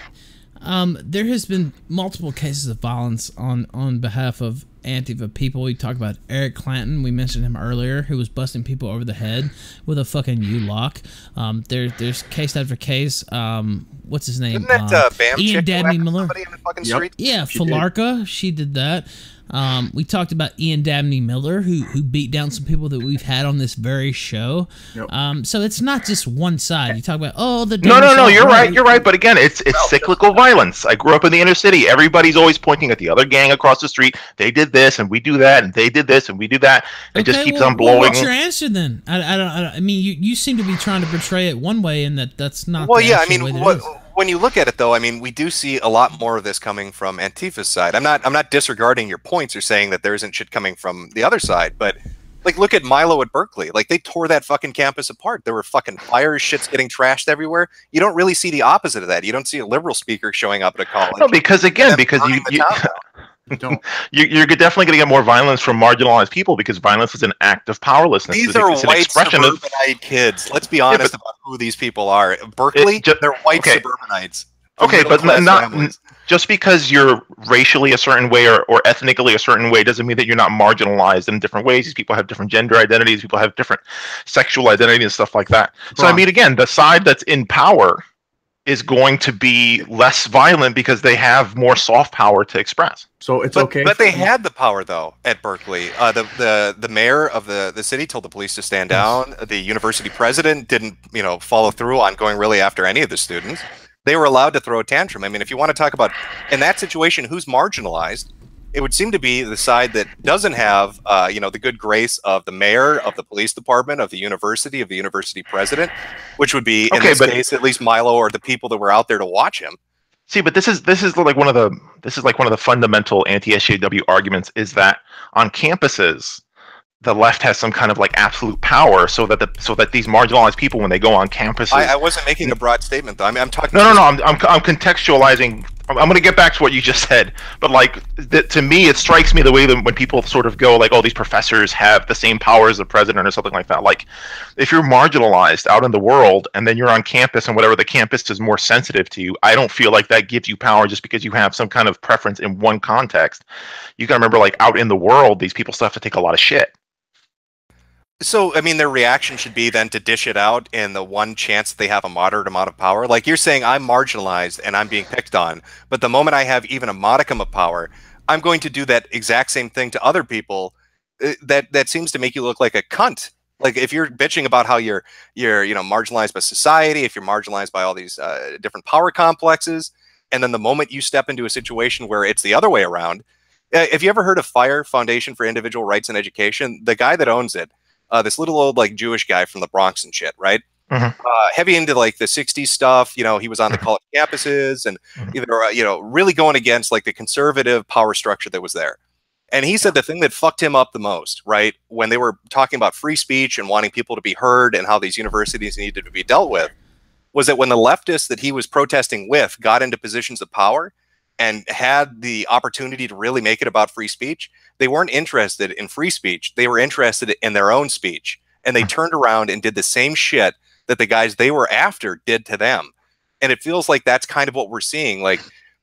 Um, there has been multiple cases of violence on on behalf of Antifa people. We talked about Eric Clanton. We mentioned him earlier, who was busting people over the head with a fucking U-lock. Um, there, there's case after case. Um, what's his name? Isn't that uh, Bam Ian Dabney Miller? In the fucking yep. street? Yeah, she Falarka. Did. She did that. Um, we talked about Ian Dabney Miller, who who beat down some people that we've had on this very show. Yep. Um, so it's not just one side. You talk about oh the no no no you're right you're right. But again, it's it's no. cyclical violence. I grew up in the inner city. Everybody's always pointing at the other gang across the street. They did this and we do that and they did this and we do that. It okay, just keeps well, on blowing. Well, what's your answer then? I, I don't. I, don't, I mean, you you seem to be trying to portray it one way and that that's not. Well, the yeah. I mean, what. When you look at it, though, I mean, we do see a lot more of this coming from Antifa's side. I'm not, I'm not disregarding your points or saying that there isn't shit coming from the other side, but like, look at Milo at Berkeley. Like, they tore that fucking campus apart. There were fucking fires, shit's getting trashed everywhere. You don't really see the opposite of that. You don't see a liberal speaker showing up at a college. No, because again, because you. you Don't. You're, you're definitely going to get more violence from marginalized people because violence is an act of powerlessness. These it's, are it's white suburbanite of... kids. Let's be honest yeah, but, about who these people are. Berkeley, just, they're white okay. suburbanites. Okay, but not families. Just because you're racially a certain way or, or ethnically a certain way doesn't mean that you're not marginalized in different ways. These people have different gender identities. People have different sexual identities and stuff like that. Wrong. So, I mean, again, the side that's in power is going to be less violent because they have more soft power to express. So it's but, okay. But they had the power though at Berkeley. Uh, the the the mayor of the the city told the police to stand down. The university president didn't, you know, follow through on going really after any of the students. They were allowed to throw a tantrum. I mean, if you want to talk about in that situation, who's marginalized? It would seem to be the side that doesn't have, uh, you know, the good grace of the mayor, of the police department, of the university, of the university president, which would be in okay, this but case at least Milo or the people that were out there to watch him. See, but this is this is like one of the this is like one of the fundamental anti-S J W arguments is that on campuses, the left has some kind of like absolute power, so that the so that these marginalized people when they go on campuses. I, I wasn't making a broad statement though. I mean, I'm talking. No, no, no. I'm I'm, I'm contextualizing I'm going to get back to what you just said, but like th to me, it strikes me the way that when people sort of go like, oh, these professors have the same power as the president or something like that. Like if you're marginalized out in the world and then you're on campus and whatever the campus is more sensitive to you, I don't feel like that gives you power just because you have some kind of preference in one context. You got to remember, like out in the world, these people still have to take a lot of shit. So, I mean, their reaction should be then to dish it out in the one chance they have a moderate amount of power. Like you're saying, I'm marginalized and I'm being picked on, but the moment I have even a modicum of power, I'm going to do that exact same thing to other people. That that seems to make you look like a cunt. Like if you're bitching about how you're you're you know marginalized by society, if you're marginalized by all these uh, different power complexes, and then the moment you step into a situation where it's the other way around. Uh, have you ever heard of FIRE, Foundation for Individual Rights and Education? The guy that owns it. Uh, this little old like Jewish guy from the Bronx and shit, right? Mm-hmm. uh, heavy into like the sixties stuff. You know, he was on the college campuses and mm-hmm. either uh, you know really going against like the conservative power structure that was there. And he said the thing that fucked him up the most, right, when they were talking about free speech and wanting people to be heard and how these universities needed to be dealt with, was that when the leftists that he was protesting with got into positions of power and had the opportunity to really make it about free speech, they weren't interested in free speech. They were interested in their own speech. And they turned around and did the same shit that the guys they were after did to them. And it feels like that's kind of what we're seeing. Like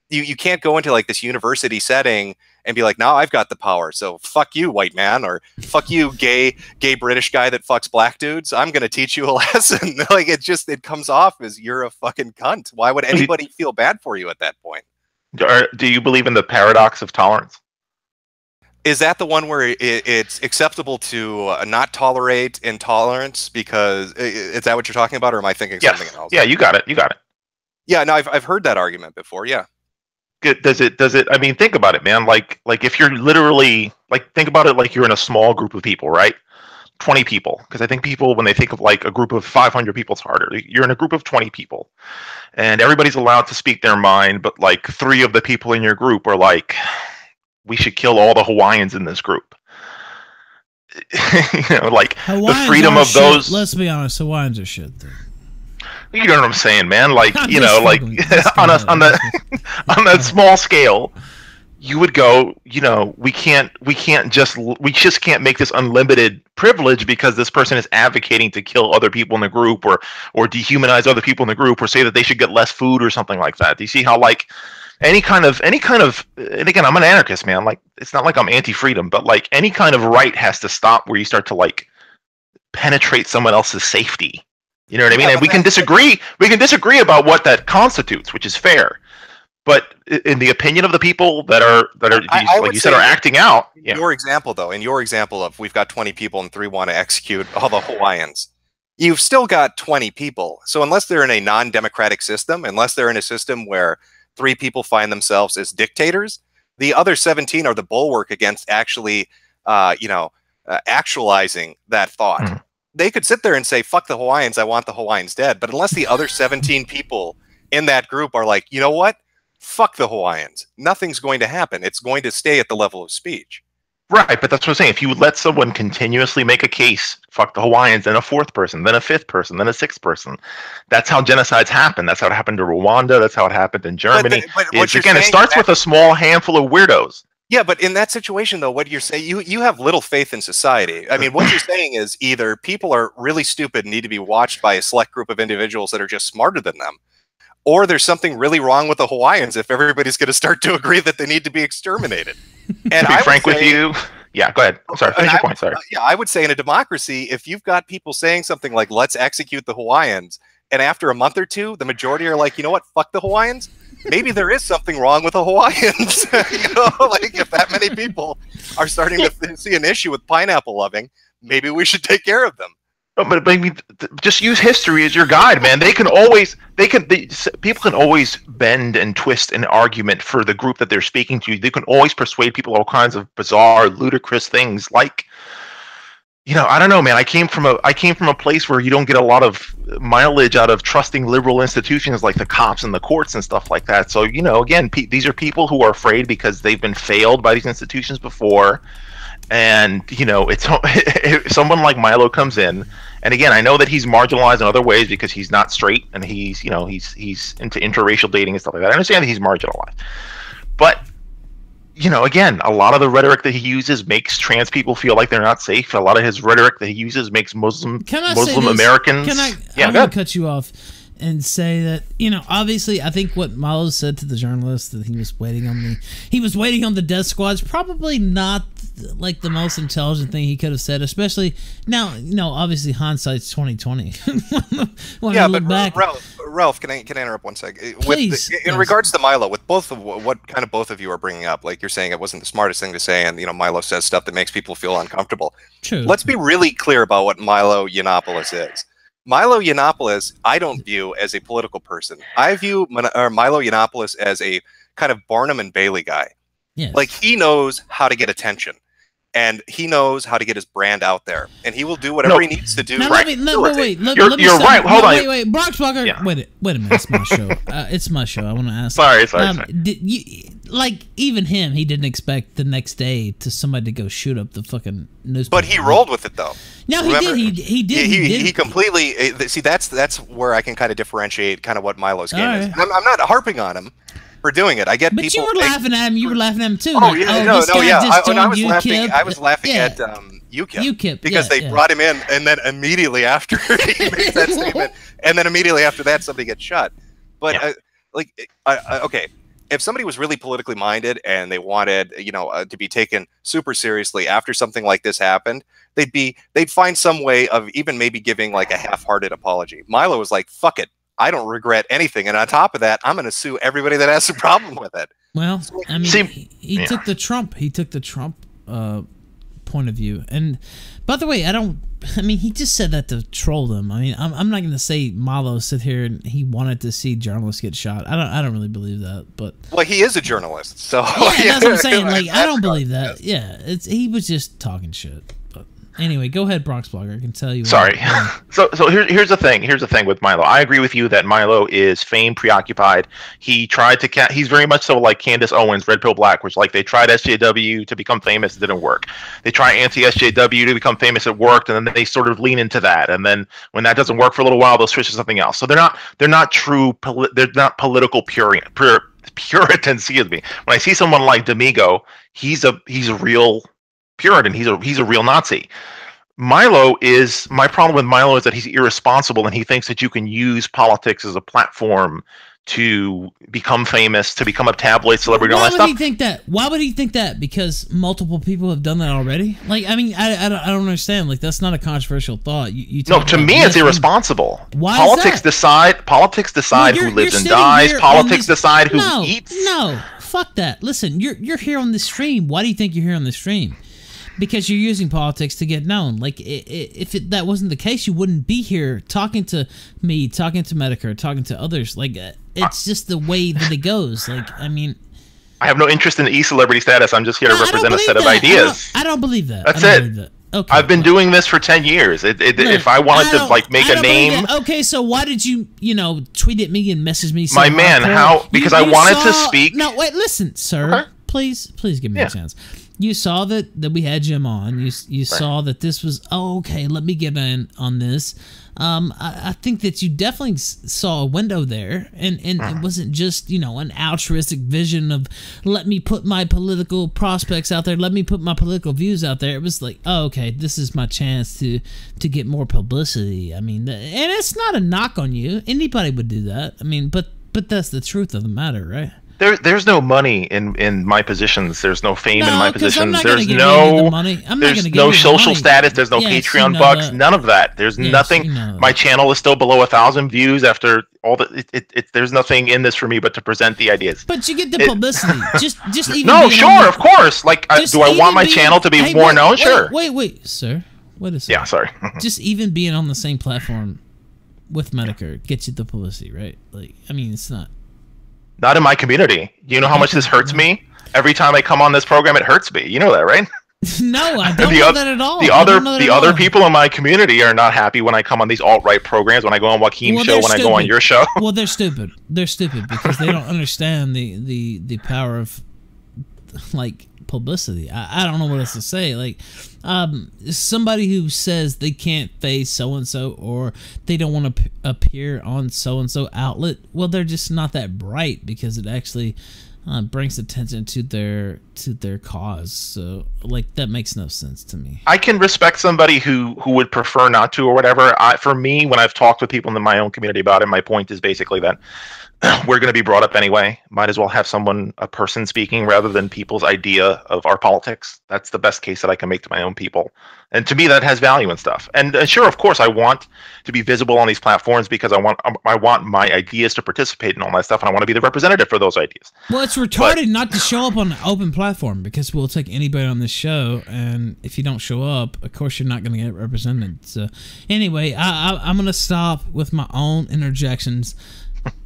you, you can't go into like this university setting and be like, now I've got the power. So fuck you, white man, or fuck you, gay, gay British guy that fucks black dudes. I'm going to teach you a lesson. Like it just, it comes off as you're a fucking cunt. Why would anybody feel bad for you at that point? Do you believe in the paradox of tolerance? Is that the one where it, it's acceptable to uh, not tolerate intolerance? Because is that what you're talking about, or am I thinking yes. something else? Yeah, you got it. You got it. Yeah, no, I've I've heard that argument before. Yeah. Good. Does it? Does it? I mean, think about it, man. Like, like if you're literally like, think about it like you're in a small group of people, right? twenty people, because I think people, when they think of like a group of five hundred people, it's harder. You're in a group of twenty people and everybody's allowed to speak their mind, but like three of the people in your group are like, we should kill all the Hawaiians in this group. You know, like Hawaiians, the freedom of shit. Those, let's be honest, Hawaiians are shit though. You know what I'm saying, man? Like, I'm you know, like on a, on the on that small scale, you would go, you know, we can't, we can't just, we just can't make this unlimited privilege because this person is advocating to kill other people in the group or, or dehumanize other people in the group or say that they should get less food or something like that. Do you see how like any kind of, any kind of, and again, I'm an anarchist, man. Like, it's not like I'm anti-freedom, but like any kind of right has to stop where you start to like penetrate someone else's safety. You know what I mean? And we can disagree, we can disagree about what that constitutes, which is fair. But in the opinion of the people that are that are I, I like you said are acting out. Yeah. Your example though, in your example of we've got twenty people and three want to execute all the Hawaiians, you've still got twenty people. So unless they're in a non-democratic system, unless they're in a system where three people find themselves as dictators, the other seventeen are the bulwark against actually, uh, you know, uh, actualizing that thought. Mm. They could sit there and say, "Fuck the Hawaiians, I want the Hawaiians dead," but unless the other seventeen people in that group are like, you know what? Fuck the Hawaiians. Nothing's going to happen. It's going to stay at the level of speech. Right, but that's what I'm saying. If you let someone continuously make a case, fuck the Hawaiians, then a fourth person, then a fifth person, then a sixth person. That's how genocides happen. That's how it happened to Rwanda. That's how it happened in Germany. But the, but what again, it starts with a small handful of weirdos. Yeah, but in that situation, though, what you're saying, you, you have little faith in society. I mean, what you're saying is either people are really stupid and need to be watched by a select group of individuals that are just smarter than them, or there's something really wrong with the Hawaiians if everybody's going to start to agree that they need to be exterminated. And to be frank with you, yeah, go ahead. I'm sorry, finish your point, sorry. Yeah, I would say in a democracy, if you've got people saying something like, let's execute the Hawaiians, and after a month or two, the majority are like, you know what, fuck the Hawaiians? Maybe there is something wrong with the Hawaiians. You know, like if that many people are starting to see an issue with pineapple loving, maybe we should take care of them. But, but I mean, just use history as your guide, man. They can always, they can, they, people can always bend and twist an argument for the group that they're speaking to. They can always persuade people all kinds of bizarre, ludicrous things. Like, you know, I don't know, man. I came from a, I came from a place where you don't get a lot of mileage out of trusting liberal institutions like the cops and the courts and stuff like that. So, you know, again, pe these are people who are afraid because they've been failed by these institutions before. And, you know, it's if someone like Milo comes in And again, I know that he's marginalized in other ways because he's not straight and he's, you know, he's he's into interracial dating and stuff like that. I understand that he's marginalized. But, you know, again, a lot of the rhetoric that he uses makes trans people feel like they're not safe. A lot of his rhetoric that he uses makes Muslim can I Muslim Americans. Can I, yeah, I'm going to cut you off and say that, you know, obviously, I think what Malo said to the journalist that he was waiting on the he was waiting on the death squad is probably not like the most intelligent thing he could have said, especially now. You know, obviously hindsight's twenty twenty. Yeah, but back. Ralph, Ralph, can I can I interrupt one sec? Please. With the, in yes. regards to Milo, with both of what kind of both of you are bringing up, like you're saying, it wasn't the smartest thing to say, and you know, Milo says stuff that makes people feel uncomfortable. True. Let's be really clear about what Milo Yiannopoulos is. Milo Yiannopoulos, I don't view as a political person. I view or Milo Yiannopoulos as a kind of Barnum and Bailey guy. Yes. Like, he knows how to get attention, and he knows how to get his brand out there, and he will do whatever no. he needs to do. Now, right. Let me, let, wait, wait, let, you're let me you're right. Hold no, on. Wait, wait, Bronx Walker. Yeah. Wait, wait a minute. It's my show. Uh, it's my show. I want to ask. Sorry, sorry. Um, sorry. Did you, like, even him, he didn't expect the next day to somebody to go shoot up the fucking newspaper. But he rolled with it, though. No, Remember? he did. He, he did. He, he, he, did. he completely. Uh, see, that's that's where I can kind of differentiate kind of what Milo's game right. is. I'm, I'm not harping on him. We're doing it. I get but people. But you were laughing at him. You were laughing at him too. Oh yeah, like, oh, no, no, yeah. I, I was UKIP. laughing. I was laughing yeah. at um, UKIP, UKIP because yeah, they yeah. brought him in, and then immediately after he made that statement, and then immediately after that, somebody gets shot. But yeah. uh, like, uh, uh, okay, if somebody was really politically minded and they wanted, you know, uh, to be taken super seriously after something like this happened, they'd be, they'd find some way of even maybe giving like a half-hearted apology. Milo was like, "Fuck it. I don't regret anything, and on top of that, I'm going to sue everybody that has a problem with it." Well, I mean, See, he, he yeah. took the Trump, he took the Trump uh, point of view, and by the way, I don't. I mean, he just said that to troll them. I mean, I'm, I'm not going to say Malo sit here and he wanted to see journalists get shot. I don't. I don't really believe that, but well, he is a journalist, so yeah, yeah. that's what I'm saying. Like, I don't believe that. Yeah, it's he was just talking shit. Anyway, go ahead, Bronx Blogger. I can tell you. Sorry. so so here, here's the thing. Here's the thing with Milo. I agree with you that Milo is fame preoccupied. He tried to ca – he's very much so like Candace Owens, Red Pill Black, which like they tried S J W to become famous. It didn't work. They try anti-S J W to become famous. It worked, and then they sort of lean into that. And then when that doesn't work for a little while, they'll switch to something else. So they're not – they're not true – they're not political puri pur Puritans, excuse me. When I see someone like Damigo, he's a, he's a real – Puritan. He's a he's a real Nazi. Milo is my problem with Milo is that he's irresponsible and he thinks that you can use politics as a platform to become famous, to become a tabloid celebrity. Why would stuff. he think that? Why would he think that? Because multiple people have done that already. Like, I mean, I I don't, I don't understand. Like, that's not a controversial thought. You, you no, to me, it's irresponsible. Why? Politics is that? decide. Politics decide well, who lives and dies. Politics this, decide who no, eats. No, fuck that. Listen, you're you're here on the stream. Why do you think you're here on the stream? Because you're using politics to get known. Like, it, it, if it, that wasn't the case, you wouldn't be here talking to me, talking to Medicare, talking to others. Like, uh, it's just the way that it goes. Like, I mean... I have no interest in e-celebrity status. I'm just here to no, represent a set that. of ideas. I don't, I don't believe that. That's I don't it. Believe that. Okay, I've been well. doing this for ten years. It, it, no, if I wanted I to like make a name, okay. So why did you, you know, tweet at me and message me? My man, how? Because you, I you wanted saw, to speak. No, wait, listen, sir. Okay. Please, please give me yeah. a chance. You saw that that we had Jim on. You you right. saw that this was oh, okay. Let me get in on this. Um, I, I think that you definitely saw a window there, and and mm. it wasn't just you know an altruistic vision of let me put my political prospects out there, let me put my political views out there. It was like, oh, okay, this is my chance to to get more publicity. I mean, and it's not a knock on you. Anybody would do that. I mean, but but that's the truth of the matter, right? There, there's no money in in my positions. There's no fame no, in my positions. There's no the money. I'm there's not no the social money. status. There's no yes, Patreon bucks. That. None of that. There's yes, nothing. You know my channel is still below a thousand views after all the. It, it, it, there's nothing in this for me but to present the ideas. But you get the publicity. It, just just even. No, sure, on, of course. Like, I, do I want my being, channel to be hey, more wait, known? Wait, sure. Wait, wait, sir. What is? Yeah, sorry. Just even being on the same platform with Medicare gets you the publicity, right? Like, I mean, it's not. Not in my community. You know how much this hurts me? Every time I come on this program, it hurts me. You know that, right? No, I don't know that at all. The other, the other people in my community are not happy when I come on these alt-right programs, when I go on Joaquin's show, when I go on your show. Well, they're stupid. They're stupid because they don't understand the, the, the power of like publicity. I, I don't know what else to say. Like, um, somebody who says they can't face so and so, or they don't want to p appear on so and so outlet. Well, they're just not that bright, because it actually uh, brings attention to their to their cause. So, like, that makes no sense to me. I can respect somebody who who would prefer not to or whatever. I, for me, when I've talked with people in my own community about it, my point is basically that we're going to be brought up anyway. Might as well have someone, a person speaking rather than people's idea of our politics. That's the best case that I can make to my own people. And to me, that has value and stuff. And uh, sure, of course, I want to be visible on these platforms because I want I want my ideas to participate in all that stuff, and I want to be the representative for those ideas. Well, it's retarded but, not to show up on an open platform, because we'll take anybody on this show, and if you don't show up, of course, you're not going to get represented. So anyway, I, I, I'm going to stop with my own interjections.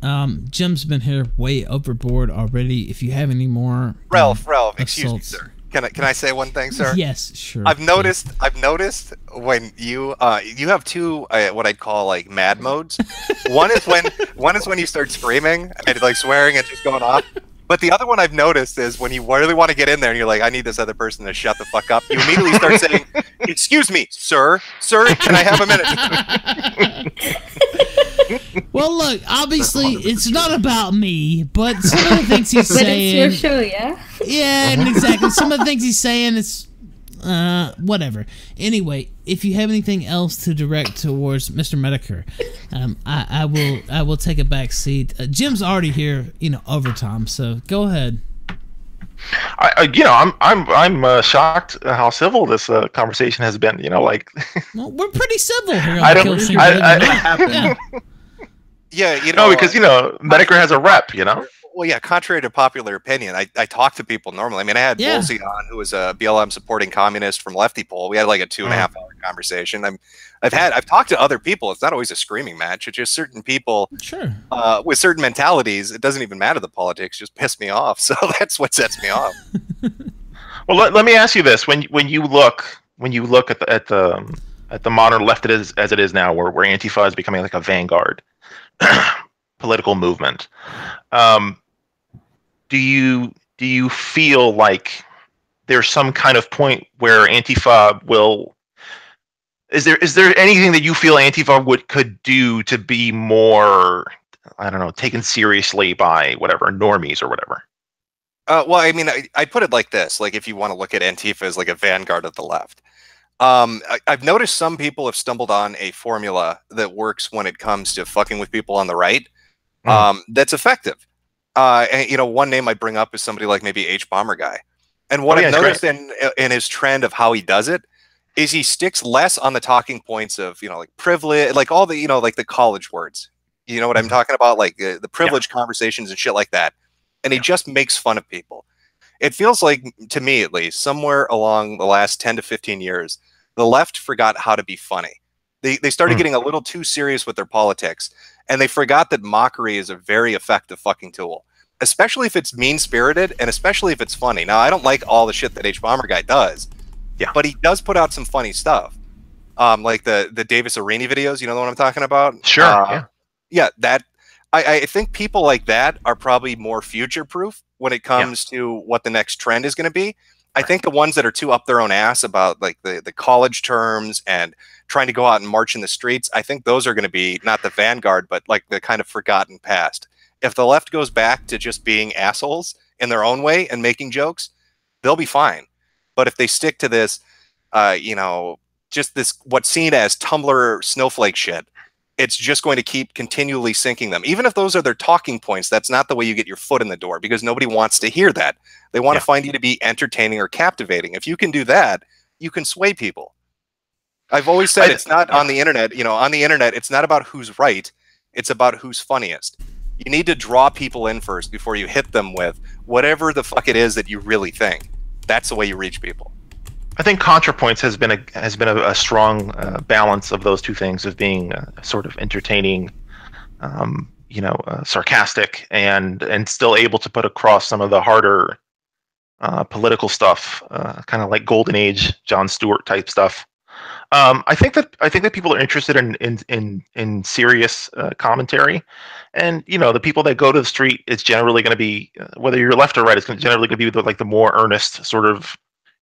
Um, Jim's been here way overboard already. If you have any more, Ralph, um, Ralph, excuse me, sir. Can I can I say one thing, sir? Yes, sure. I've noticed yeah. I've noticed when you uh you have two uh, what I'd call like mad modes. One is when one is when you start screaming and like swearing and just going off. But the other one I've noticed is when you really want to get in there and you're like, I need this other person to shut the fuck up, you immediately start saying, excuse me, sir, sir, can I have a minute? Well, look, obviously, it's not about me, but some of the things he's but saying... But it's your show, yeah? Yeah, and exactly. Some of the things he's saying is... Uh, whatever. Anyway, if you have anything else to direct towards Mister Medicare, um, I, I will I will take a back seat. Uh, Jim's already here, you know, overtime. So go ahead. I, I you know, I'm I'm I'm uh, shocked how civil this uh, conversation has been. You know, like well, we're pretty civil here. On I don't. I, I, yeah. yeah, you know, no, because you know, Medicare has a rep. You know. Well, yeah, contrary to popular opinion, I, I talk to people normally. I mean, I had yeah. Woolsey on, who was a B L M-supporting communist from Lefty Poll. We had like a two-and-a-half-hour mm. conversation. I'm, I've had, I've talked to other people. It's not always a screaming match. It's just certain people sure. uh, with certain mentalities. It doesn't even matter the politics. Just piss me off. So that's what sets me off. Well, let, let me ask you this: when when you look when you look at the at the at the modern left as as it is now, where where Antifa is becoming like a vanguard political movement. Um, Do you do you feel like there's some kind of point where Antifa will? Is there is there anything that you feel Antifa would could do to be more, I don't know, taken seriously by whatever normies or whatever? Uh, well, I mean, I, I put it like this: like if you want to look at Antifa as like a vanguard of the left, um, I, I've noticed some people have stumbled on a formula that works when it comes to fucking with people on the right. Mm. Um, that's effective. Uh, and, you know, one name I bring up is somebody like maybe H. Bomber Guy. And what oh, yeah, I've noticed in, in his trend of how he does it is he sticks less on the talking points of, you know, like privilege, like all the, you know, like the college words. You know what I'm talking about? Like uh, the privilege yeah. conversations and shit like that. And he yeah. just makes fun of people. It feels like, to me at least, somewhere along the last ten to fifteen years, the left forgot how to be funny. They, they started mm. getting a little too serious with their politics. And they forgot that mockery is a very effective fucking tool, especially if it's mean-spirited and especially if it's funny. Now, I don't like all the shit that H. Bomber Guy does, yeah, but he does put out some funny stuff, um, like the the Davis Arini videos. You know the one I'm talking about? Sure. Uh, yeah. yeah, that I, I think people like that are probably more future-proof when it comes yeah. to what the next trend is going to be. I think the ones that are too up their own ass about like the, the college terms and trying to go out and march in the streets, I think those are going to be not the vanguard, but like the kind of forgotten past. If the left goes back to just being assholes in their own way and making jokes, they'll be fine. But if they stick to this, uh, you know, just this what's seen as Tumblr snowflake shit, it's just going to keep continually sinking them. Even if those are their talking points, that's not the way you get your foot in the door, because nobody wants to hear that. They want yeah. to find you to be entertaining or captivating. If you can do that, you can sway people. I've always said I, it's not on the internet. You know, on the internet, it's not about who's right. It's about who's funniest. You need to draw people in first before you hit them with whatever the fuck it is that you really think. That's the way you reach people. I think ContraPoints has been a has been a, a strong uh, balance of those two things, of being uh, sort of entertaining, um, you know, uh, sarcastic, and and still able to put across some of the harder uh, political stuff, uh, kind of like Golden Age Jon Stewart type stuff. Um, I think that I think that people are interested in in in, in serious uh, commentary, and you know the people that go to the street is generally going to be uh, whether you're left or right, it's gonna, generally going to be the, like the more earnest sort of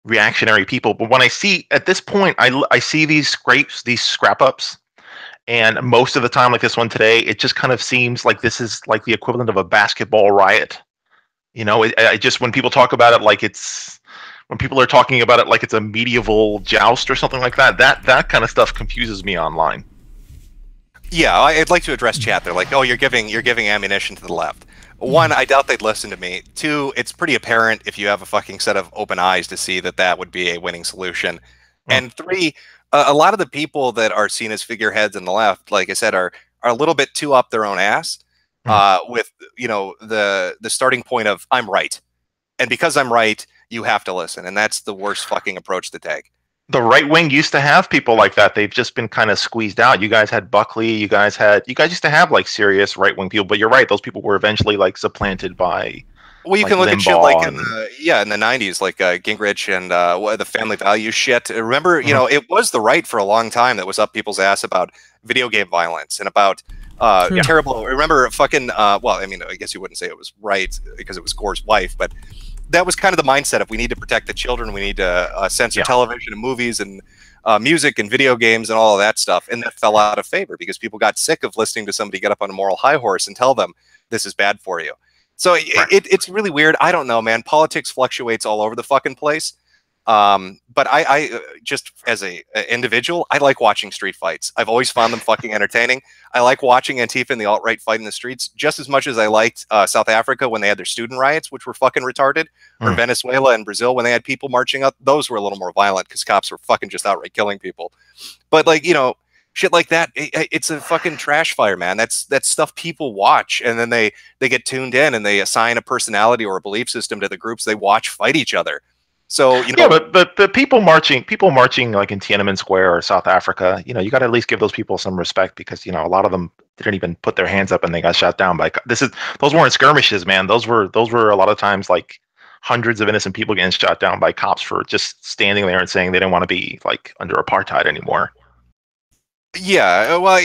reactionary people. But when I see at this point, I I see these scrapes, these scrap ups, and most of the time, like this one today, it just kind of seems like this is like the equivalent of a basketball riot. You know, it, I just when people talk about it, like it's. When people are talking about it like it's a medieval joust or something like that, that that kind of stuff confuses me online. Yeah, I'd like to address chat. They're like, "Oh, you're giving you're giving ammunition to the left." One, I doubt they'd listen to me. Two, it's pretty apparent if you have a fucking set of open eyes to see that that would be a winning solution. Mm-hmm. And three, uh, a lot of the people that are seen as figureheads in the left, like I said, are are a little bit too up their own ass mm-hmm. uh, with you know the the starting point of "I'm right," and because I'm right. You have to listen, and that's the worst fucking approach to take. The right wing used to have people like that. They've just been kind of squeezed out. You guys had Buckley. You guys had you guys used to have like serious right wing people. But you're right; those people were eventually like supplanted by. Well, you like, can look Limbaugh at shit like in the, yeah, in the nineties, like uh, Gingrich and uh, the Family Values shit. Remember, mm-hmm. you know, it was the right for a long time that was up people's ass about video game violence and about. Uh, yeah. Terrible. Remember, fucking. Uh, well, I mean, I guess you wouldn't say it was right because it was Gore's wife, but that was kind of the mindset of we need to protect the children, we need to uh, censor yeah. television and movies and uh, music and video games and all of that stuff, and that fell out of favor because people got sick of listening to somebody get up on a moral high horse and tell them this is bad for you. So right. it, it's really weird. I don't know, man. Politics fluctuates all over the fucking place. Um, but I, I just as a, a individual, I like watching street fights. I've always found them fucking entertaining. I like watching Antifa and the alt-right fight in the streets just as much as I liked uh, South Africa when they had their student riots, which were fucking retarded, or mm. Venezuela and Brazil when they had people marching up. Those were a little more violent because cops were fucking just outright killing people. But like, you know, shit like that, it, it's a fucking trash fire, man. That's that's stuff people watch, and then they they get tuned in and they assign a personality or a belief system to the groups they watch fight each other. So you know, yeah, but but the people marching, people marching like in Tiananmen Square or South Africa, you know, you got to at least give those people some respect because you know a lot of them didn't even put their hands up and they got shot down by. This is those weren't skirmishes, man. Those were those were a lot of times like hundreds of innocent people getting shot down by cops for just standing there and saying they didn't want to be like under apartheid anymore. Yeah, well,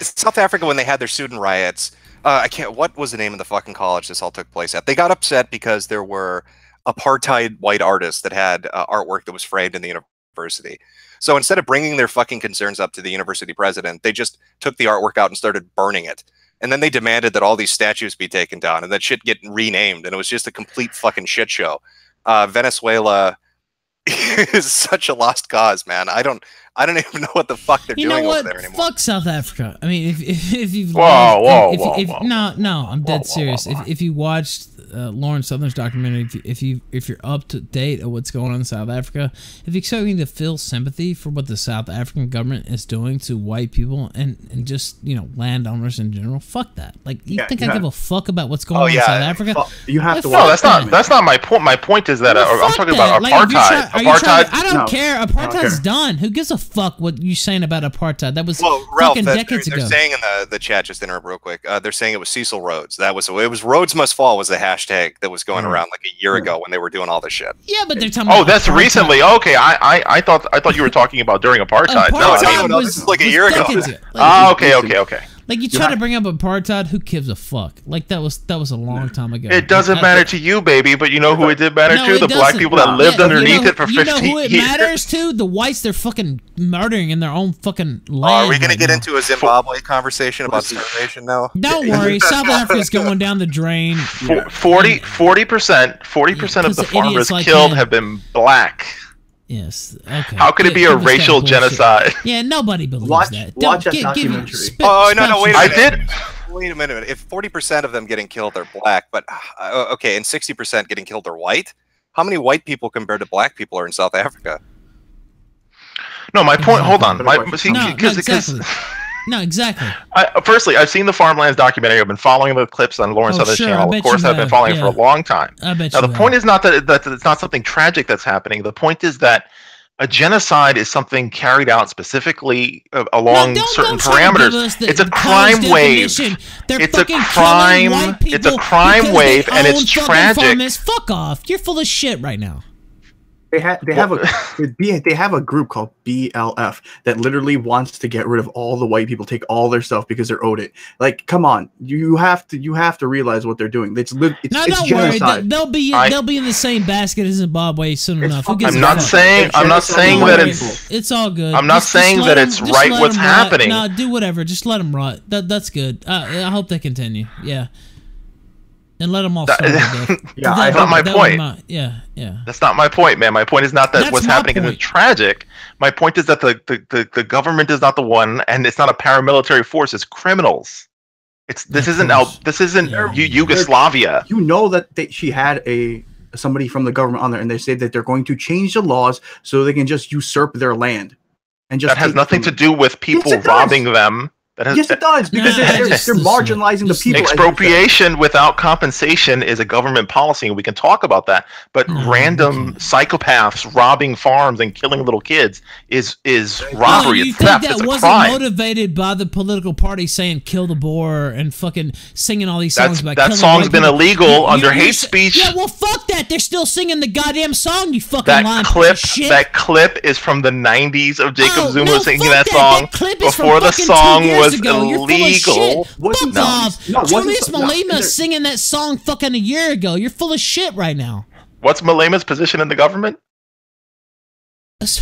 South Africa when they had their student riots, uh, I can't. What was the name of the fucking college this all took place at? They got upset because there were apartheid white artists that had uh, artwork that was framed in the university. So instead of bringing their fucking concerns up to the university president, they just took the artwork out and started burning it. And then they demanded that all these statues be taken down and that shit get renamed. And it was just a complete fucking shit show. Uh, Venezuela is such a lost cause, man. I don't, I don't even know what the fuck they're you doing over there anymore. Fuck South Africa. I mean, if if, if you've whoa, watched, whoa, if, whoa, if, whoa, no, no, I'm dead whoa, serious. Whoa, whoa, whoa. If if you watched uh, Lauren Southern's documentary, if you, if you if you're up to date of what's going on in South Africa, if you're starting to feel sympathy for what the South African government is doing to white people and and just you know landowners in general, fuck that. Like you yeah, think yeah. I give a fuck about what's going oh, on yeah. in South Africa? Well, you have like, to. No, that's not that. that's not my point. My point is that well, uh, I'm talking that. about like, apartheid. Try, apartheid. To, I don't no, care. Apartheid's done. Who gives a fuck what you're saying about apartheid? That was well, Ralph, fucking decades they're, they're ago. They're saying in the, the chat, just interrupt real quick, uh, they're saying it was Cecil Rhodes. That was, it was Rhodes Must Fall was the hashtag that was going mm-hmm. around like a year ago when they were doing all this shit. Yeah, but they're talking oh, about that's apartheid. Recently. Oh, okay. I, I, I thought I thought you were talking about during apartheid. apartheid no, I mean, was, no, this is like a year ago. Like, oh, okay, okay, okay. Like you try yeah. to bring up apartheid, who gives a fuck? Like that was that was a long time ago. It doesn't I, matter I, to you, baby, but you know who it did matter no, to? The black people that lived yeah, underneath you know, it for fifteen years. You know who it years. matters to? The whites they're fucking murdering in their own fucking land. Are we gonna right get now. into a Zimbabwe conversation about starvation now? Don't worry, South Africa's going down the drain. Yeah. Forty forty percent forty percent yeah, of the farmers like killed him. have been black. Yes. Okay. How could it be yeah, a racial genocide? Yeah, nobody believes watch, that. Don't, watch that get, documentary. Spit, oh no, no, wait a minute. I did. Wait a minute. If forty percent of them getting killed are black, but uh, okay, and sixty percent getting killed are white. How many white people compared to black people are in South Africa? No, my point. Hold on. My, see, no, cause, no, exactly. Cause, no, exactly. I, firstly, I've seen the Farmlands documentary. I've been following the clips on Lauren oh, Southern's sure, channel. Of course, I've been following yeah. it for a long time. I bet now, you the point is not that, it, that it's not something tragic that's happening. The point is that a genocide is something carried out specifically uh, along no, certain parameters. The, it's, a the crime wave. It's a crime. It's a crime wave, and it's tragic. Fuck off! You're full of shit right now. They have they have a they have a group called B L F that literally wants to get rid of all the white people, take all their stuff because they're owed it. Like, come on, you have to you have to realize what they're doing. It's it's, no, it's don't genocide. Worry. They'll be in, they'll be in the same basket as Zimbabwe soon enough. I'm not saying I'm not saying that it's it's all good. I'm not saying that it's right what's happening. No, do whatever. Just let them rot. That that's good. Uh, I hope they continue. Yeah. And let them off. That, yeah, that's not my point. My, yeah, yeah. That's not my point, man. My point is not that that's what's happening point. Is tragic. My point is that the, the, the, the government is not the one, and it's not a paramilitary force. It's criminals. It's this yeah, isn't Al, this isn't yeah. Yugoslavia. You know that they, she had a somebody from the government on there, and they say that they're going to change the laws so they can just usurp their land, and just that has nothing to do with people yes, robbing them. Has, yes, it does, because nah, they're, just, they're marginalizing just, the people. Expropriation without compensation is a government policy, and we can talk about that. But mm-hmm. random psychopaths robbing farms and killing little kids is is robbery. No, you it's think theft. That it's wasn't crime. Motivated by the political party saying "kill the Boer" and fucking singing all these songs? That's, about that song's been people. Illegal you, under hate speech. Yeah, well, fuck that. They're still singing the goddamn song. You fucking that lying clip. Shit. That clip is from the nineties of Jacob oh, Zuma no, singing that, that song that clip is before the song was. Ago. You're illegal. Full of shit. Fuck no. off. No, Julius Malema no, singing that song fucking a year ago. You're full of shit right now. What's Malema's position in the government?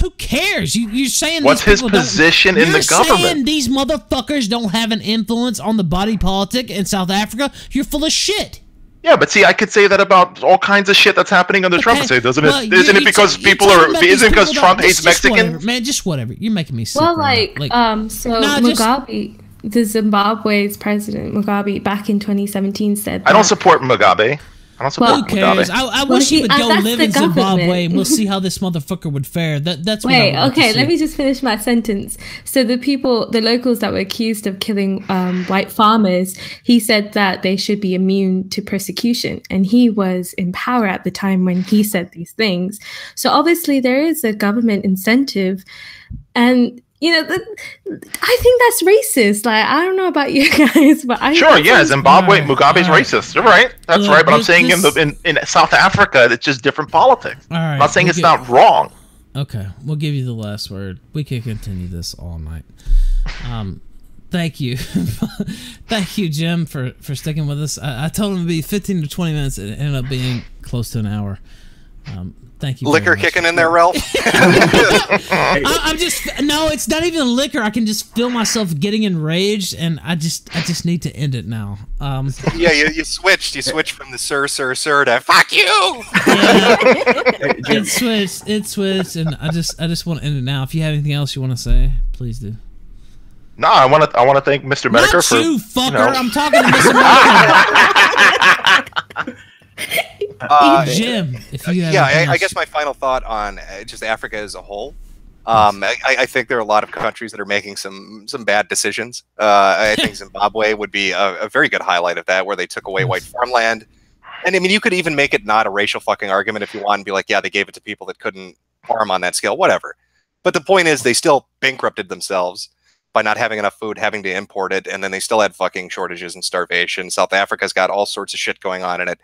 Who cares? You, you're saying what's his position in the government? You're saying these motherfuckers don't have an influence on the body politic in South Africa. You're full of shit. Yeah, but see, I could say that about all kinds of shit that's happening under okay. Trump. Say, doesn't well, it? Isn't it because people are? Isn't it because Trump hates Mexicans? Whatever, man, just whatever. You're making me sick. Well, like, like, um, so nah, Mugabe, just, the Zimbabwe's president, Mugabe, back in twenty seventeen said. That, I don't support Mugabe. I don't support well, Mugabe. Who cares? I, I well, wish he would go live in government. Zimbabwe, and we'll see how this motherfucker would fare. That, that's wait, what okay. Let me just finish my sentence. So the people, the locals that were accused of killing um, white farmers, he said that they should be immune to persecution, and he was in power at the time when he said these things. So obviously there is a government incentive, and. You know, I think that's racist. Like, I don't know about you guys, but I sure, yeah, Zimbabwe, right, Mugabe's right. racist. You're right, that's look, right. But I'm saying this... in, the, in in South Africa, it's just different politics. All right, I'm not saying we'll it's give... not wrong. Okay, we'll give you the last word. We can continue this all night. Um, thank you, thank you, Jim, for for sticking with us. I, I told him it'd be fifteen to twenty minutes, and it ended up being close to an hour. Um, thank you. Liquor kicking in there, Ralph. I, I'm just no. It's not even liquor. I can just feel myself getting enraged, and I just, I just need to end it now. Um, yeah, you, you switched. You switched from the sir, sir, sir to fuck you. Yeah, it switched. It switched, and I just, I just want to end it now. If you have anything else you want to say, please do. No, I want to. I want to thank Mister Not Medicare for you, fucker. You know. I'm talking to Mister Medicare. Uh, Jim, if you yeah, I, I guess my final thought on just Africa as a whole. Um, I, I think there are a lot of countries that are making some some bad decisions. Uh, I think Zimbabwe would be a, a very good highlight of that, where they took away white farmland. And I mean, you could even make it not a racial fucking argument if you want, and be like, yeah, they gave it to people that couldn't farm on that scale, whatever. But the point is, they still bankrupted themselves by not having enough food, having to import it, and then they still had fucking shortages and starvation. South Africa's got all sorts of shit going on in it.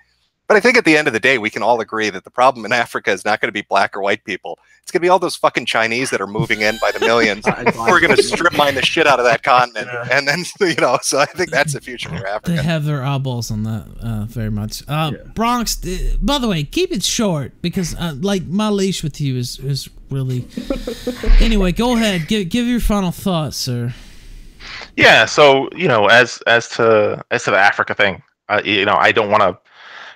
But I think at the end of the day, we can all agree that the problem in Africa is not going to be black or white people. It's going to be all those fucking Chinese that are moving in by the millions. We're going to strip mine the shit out of that continent. Yeah. And then, you know, so I think that's the future for Africa. They have their eyeballs on that uh, very much. Uh, yeah. Bronx, by the way, keep it short because, uh, like, my leash with you is, is really... Anyway, go ahead. Give, give your final thoughts, sir. Yeah, so, you know, as, as, to, as to the Africa thing, uh, you know, I don't want to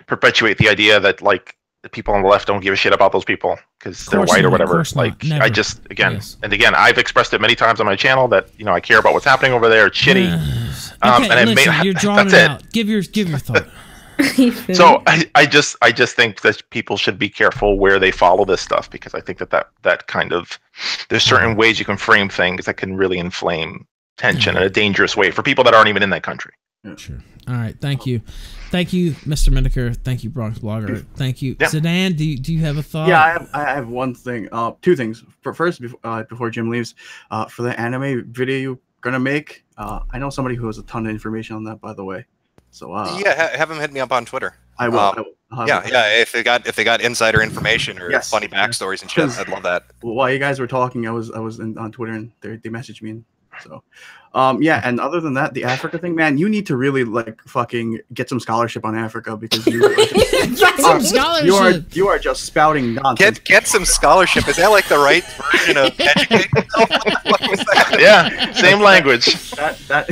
perpetuate the idea that like the people on the left don't give a shit about those people because they're white or whatever. Like I just again yes. and again I've expressed it many times on my channel that you know I care about what's happening over there. It's shitty. Yes. Um, okay, and listen, I may, you're drawing it out. It. Give your give your thought. So I, I just I just think that people should be careful where they follow this stuff because I think that that that kind of there's certain mm-hmm. ways you can frame things that can really inflame tension mm-hmm. in a dangerous way for people that aren't even in that country. Yeah. Sure. All right. Thank you. Thank you, Mister Mendicker. Thank you, Bronx Blogger. Thank you, yeah. Zidane. Do you, do you have a thought? Yeah, I have, I have one thing. Uh, two things. For first, before, uh, before Jim leaves, uh, for the anime video you're gonna make, uh, I know somebody who has a ton of information on that, by the way. So uh, yeah, ha have him hit me up on Twitter. I will. Um, I will. Um, yeah, yeah. If they got if they got insider information or yes, funny backstories and shit, I'd love that. While you guys were talking, I was I was in, on Twitter and they they messaged me. And so, um, yeah. And other than that, the Africa thing, man, you need to really like fucking get some scholarship on Africa because you are, get some scholarship. You are you are just spouting nonsense. Get get some scholarship. Is that like the right version of educate? Yeah, same language. That that.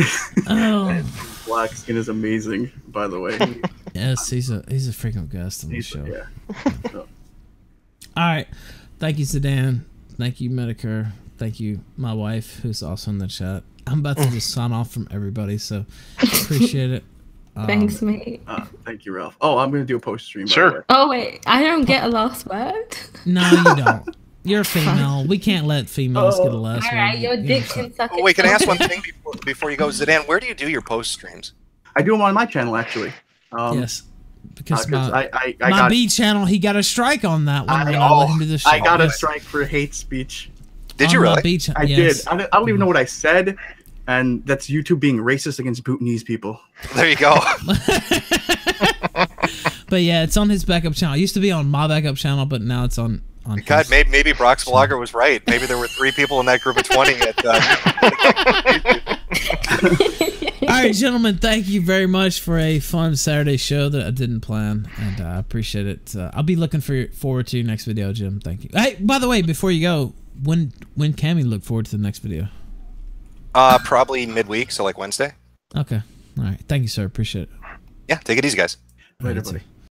Oh. Black skin is amazing, by the way. Yes, he's a he's a freaking guest on the show. Yeah. All right, thank you, Zidane. Thank you, Medicare. Thank you, my wife, who's also in the chat. I'm about to just sign off from everybody, so appreciate it. Um, Thanks, mate. Uh, thank you, Ralph. Oh, I'm gonna do a post stream. Sure. By the way. Oh wait, I don't get a last word. No, you don't. You're female. We can't let females oh, get a last word. All right, your dick can suck it. Oh, wait, can I ask one thing before, before you go? Zidane, where do you do your post streams? I do them on my channel, actually. Um, yes. Because uh, my, I, I, I my got, B channel, he got a strike on that one. I, oh, I, him do the show. I got a strike for hate speech. Did you really? B I yes. did. I don't, I don't even know what I said. And that's YouTube being racist against Bhutanese people. There you go. But yeah, it's on his backup channel. It used to be on my backup channel, but now it's on... God, maybe, maybe Brock's vlogger was right. Maybe there were three people in that group of twenty. At, uh... All right, gentlemen, thank you very much for a fun Saturday show that I didn't plan, and I uh, appreciate it. Uh, I'll be looking for, forward to your next video, Jim. Thank you. Hey, by the way, before you go, when when can we look forward to the next video? Uh, probably midweek, so like Wednesday. Okay. All right. Thank you, sir. Appreciate it. Yeah, take it easy, guys. Later, buddy.